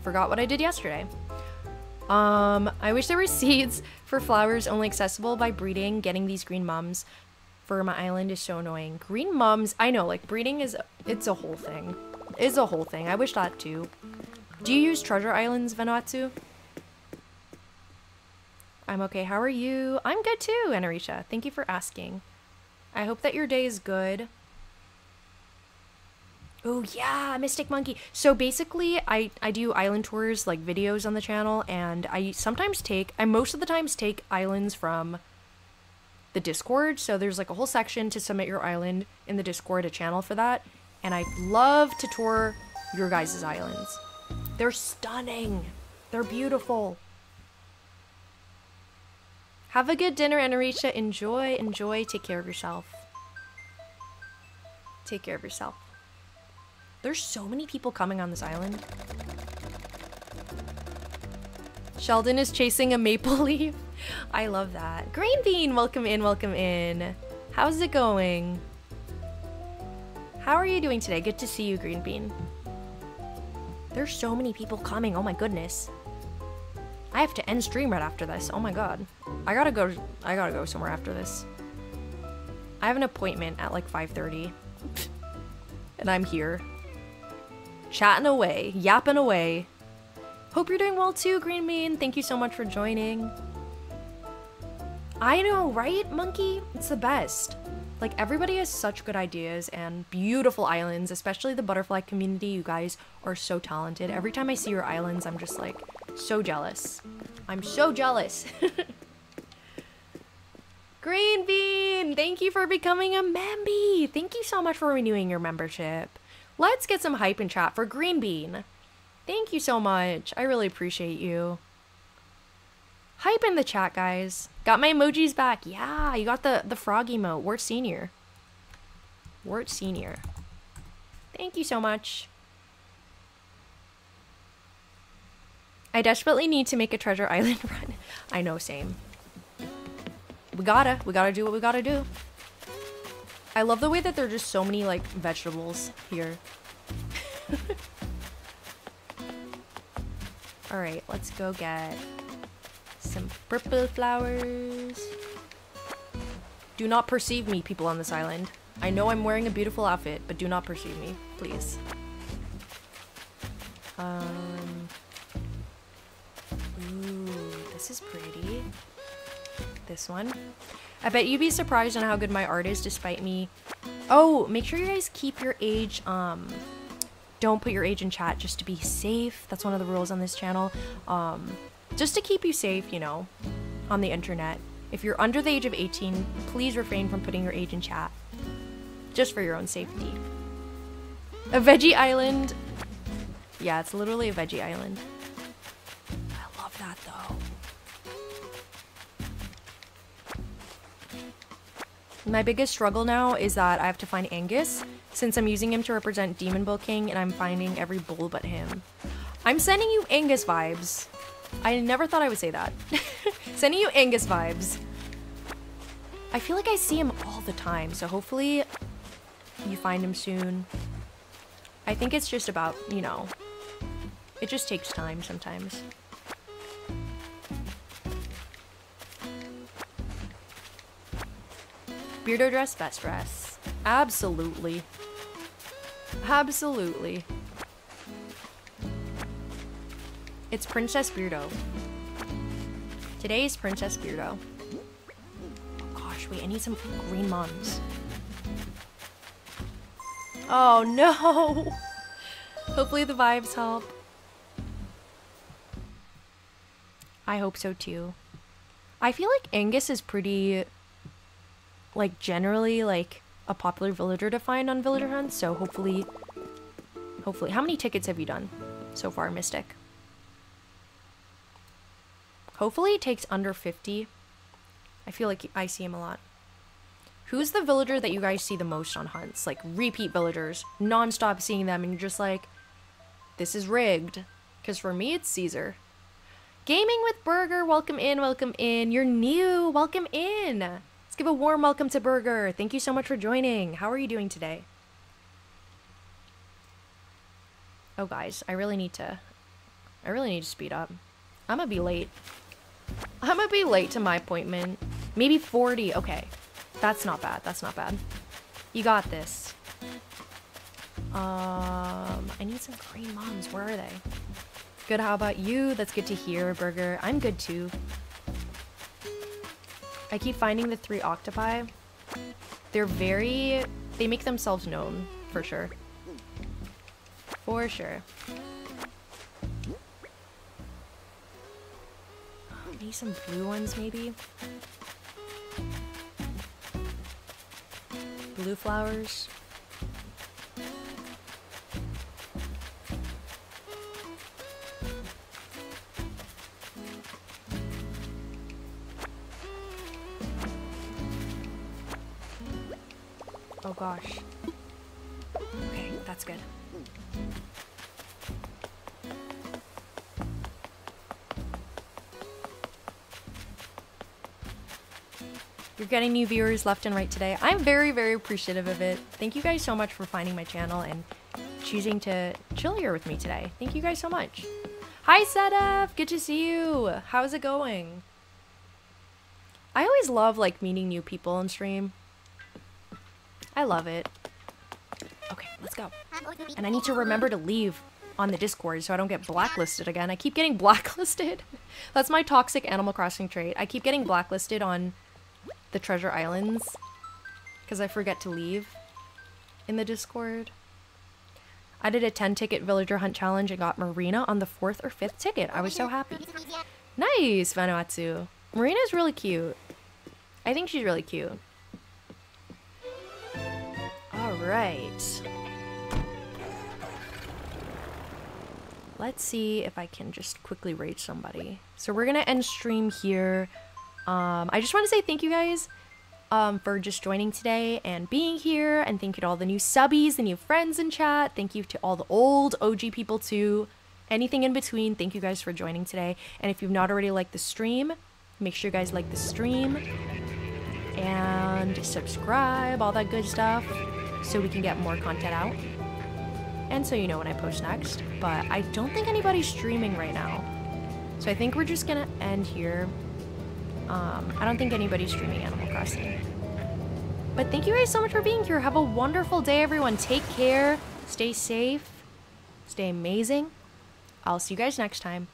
Forgot what I did yesterday. Um, I wish there were seeds for flowers only accessible by breeding. Getting these green mums for my island is so annoying. Green mums, I know, like breeding is, it's a whole thing. It's a whole thing, I wish that too. Do you use Treasure Islands, Vanuatu? I'm okay, how are you? I'm good too, Anarisha, thank you for asking. I hope that your day is good. Oh yeah, Mystic Monkey. So basically, I, I do island tours, like videos on the channel, and I sometimes take, I most of the times take islands from the Discord. So there's like a whole section to submit your island in the Discord, a channel for that. And I love to tour your guys' islands. They're stunning. They're beautiful. Have a good dinner, Anarisha. Enjoy, enjoy. Take care of yourself. Take care of yourself. There's so many people coming on this island. Sheldon is chasing a maple leaf. I love that. Green Bean, welcome in, welcome in. How's it going? How are you doing today? Good to see you, Green Bean. There's so many people coming, oh my goodness. I have to end stream right after this, oh my god. I gotta go, I gotta go somewhere after this. I have an appointment at like five thirty. And I'm here. Chatting away, yapping away. Hope you're doing well too, Green Bean. Thank you so much for joining. I know, right, Monkey? It's the best. Like, everybody has such good ideas and beautiful islands, especially the butterfly community. You guys are so talented. Every time I see your islands, I'm just like, so jealous. I'm so jealous. Green Bean, thank you for becoming a memby. Thank you so much for renewing your membership. Let's get some hype in chat for Green Bean. Thank you so much. I really appreciate you. Hype in the chat, guys. Got my emojis back. Yeah, you got the, the frog emote. Wart Senior. Wart Senior. Thank you so much. I desperately need to make a Treasure Island run. I know, same. We gotta. We gotta do what we gotta do. I love the way that there are just so many, like, vegetables here. Alright, let's go get some purple flowers. Do not perceive me, people on this island. I know I'm wearing a beautiful outfit, but do not perceive me, please. Um. Ooh, this is pretty. This one. I bet you'd be surprised on how good my art is despite me. Oh, make sure you guys keep your age, um, don't put your age in chat just to be safe. That's one of the rules on this channel. Um, just to keep you safe, you know, on the internet. If you're under the age of eighteen, please refrain from putting your age in chat. Just for your own safety. A veggie island. Yeah, it's literally a veggie island. I love that though. My biggest struggle now is that I have to find Angus, since I'm using him to represent Demon Bull King, and I'm finding every bull but him. I'm sending you Angus vibes. I never thought I would say that. Sending you Angus vibes. I feel like I see him all the time, so hopefully you find him soon. I think it's just about, you know, it just takes time sometimes. Beardo dress, best dress. Absolutely. Absolutely. It's Princess Beardo. Today's Princess Beardo. Gosh, wait, I need some green mums. Oh no! Hopefully the vibes help. I hope so too. I feel like Angus is pretty, like, generally, like, a popular villager to find on villager hunts, so hopefully, hopefully. How many tickets have you done so far, Mystic? Hopefully it takes under fifty. I feel like I see him a lot. Who's the villager that you guys see the most on hunts? Like, repeat villagers, non-stop seeing them, and you're just like, this is rigged. Because for me, it's Caesar. Gaming with Burger, welcome in, welcome in. You're new, welcome in. Let's give a warm welcome to Burger. Thank you so much for joining. How are you doing today? Oh, guys, I really need to, I really need to speed up. I'm gonna be late. I'm gonna be late to my appointment. Maybe forty, okay. That's not bad, that's not bad. You got this. Um, I need some green moms, where are they? Good, how about you? That's good to hear, Burger. I'm good too. I keep finding the three octopi. They're very, they make themselves known, for sure. For sure. Maybe some blue ones, maybe? Blue flowers. Oh gosh. Okay, that's good. You're getting new viewers left and right today. I'm very, very appreciative of it. Thank you guys so much for finding my channel and choosing to chill here with me today. Thank you guys so much. Hi, Sedef! Good to see you! How's it going? I always love, like, meeting new people on stream. I love it. Okay, let's go. And I need to remember to leave on the Discord so I don't get blacklisted again. I keep getting blacklisted. That's my toxic Animal Crossing trait. I keep getting blacklisted on the Treasure Islands because I forget to leave in the Discord. I did a ten ticket villager hunt challenge and got Marina on the fourth or fifth ticket. I was so happy. Nice, Vanuatu. Marina's really cute. I think she's really cute. All right. Let's see if I can just quickly raid somebody. So we're gonna end stream here. Um, I just want to say thank you guys um, for just joining today and being here, and thank you to all the new subbies, the new friends in chat. Thank you to all the old O G people too, anything in between. Thank you guys for joining today, and if you've not already liked the stream, make sure you guys like the stream and subscribe, all that good stuff, so we can get more content out and so you know when I post next. But I don't think anybody's streaming right now, so I think we're just gonna end here. Um, I don't think anybody's streaming Animal Crossing. But thank you guys so much for being here. Have a wonderful day, everyone. Take care. Stay safe. Stay amazing. I'll see you guys next time.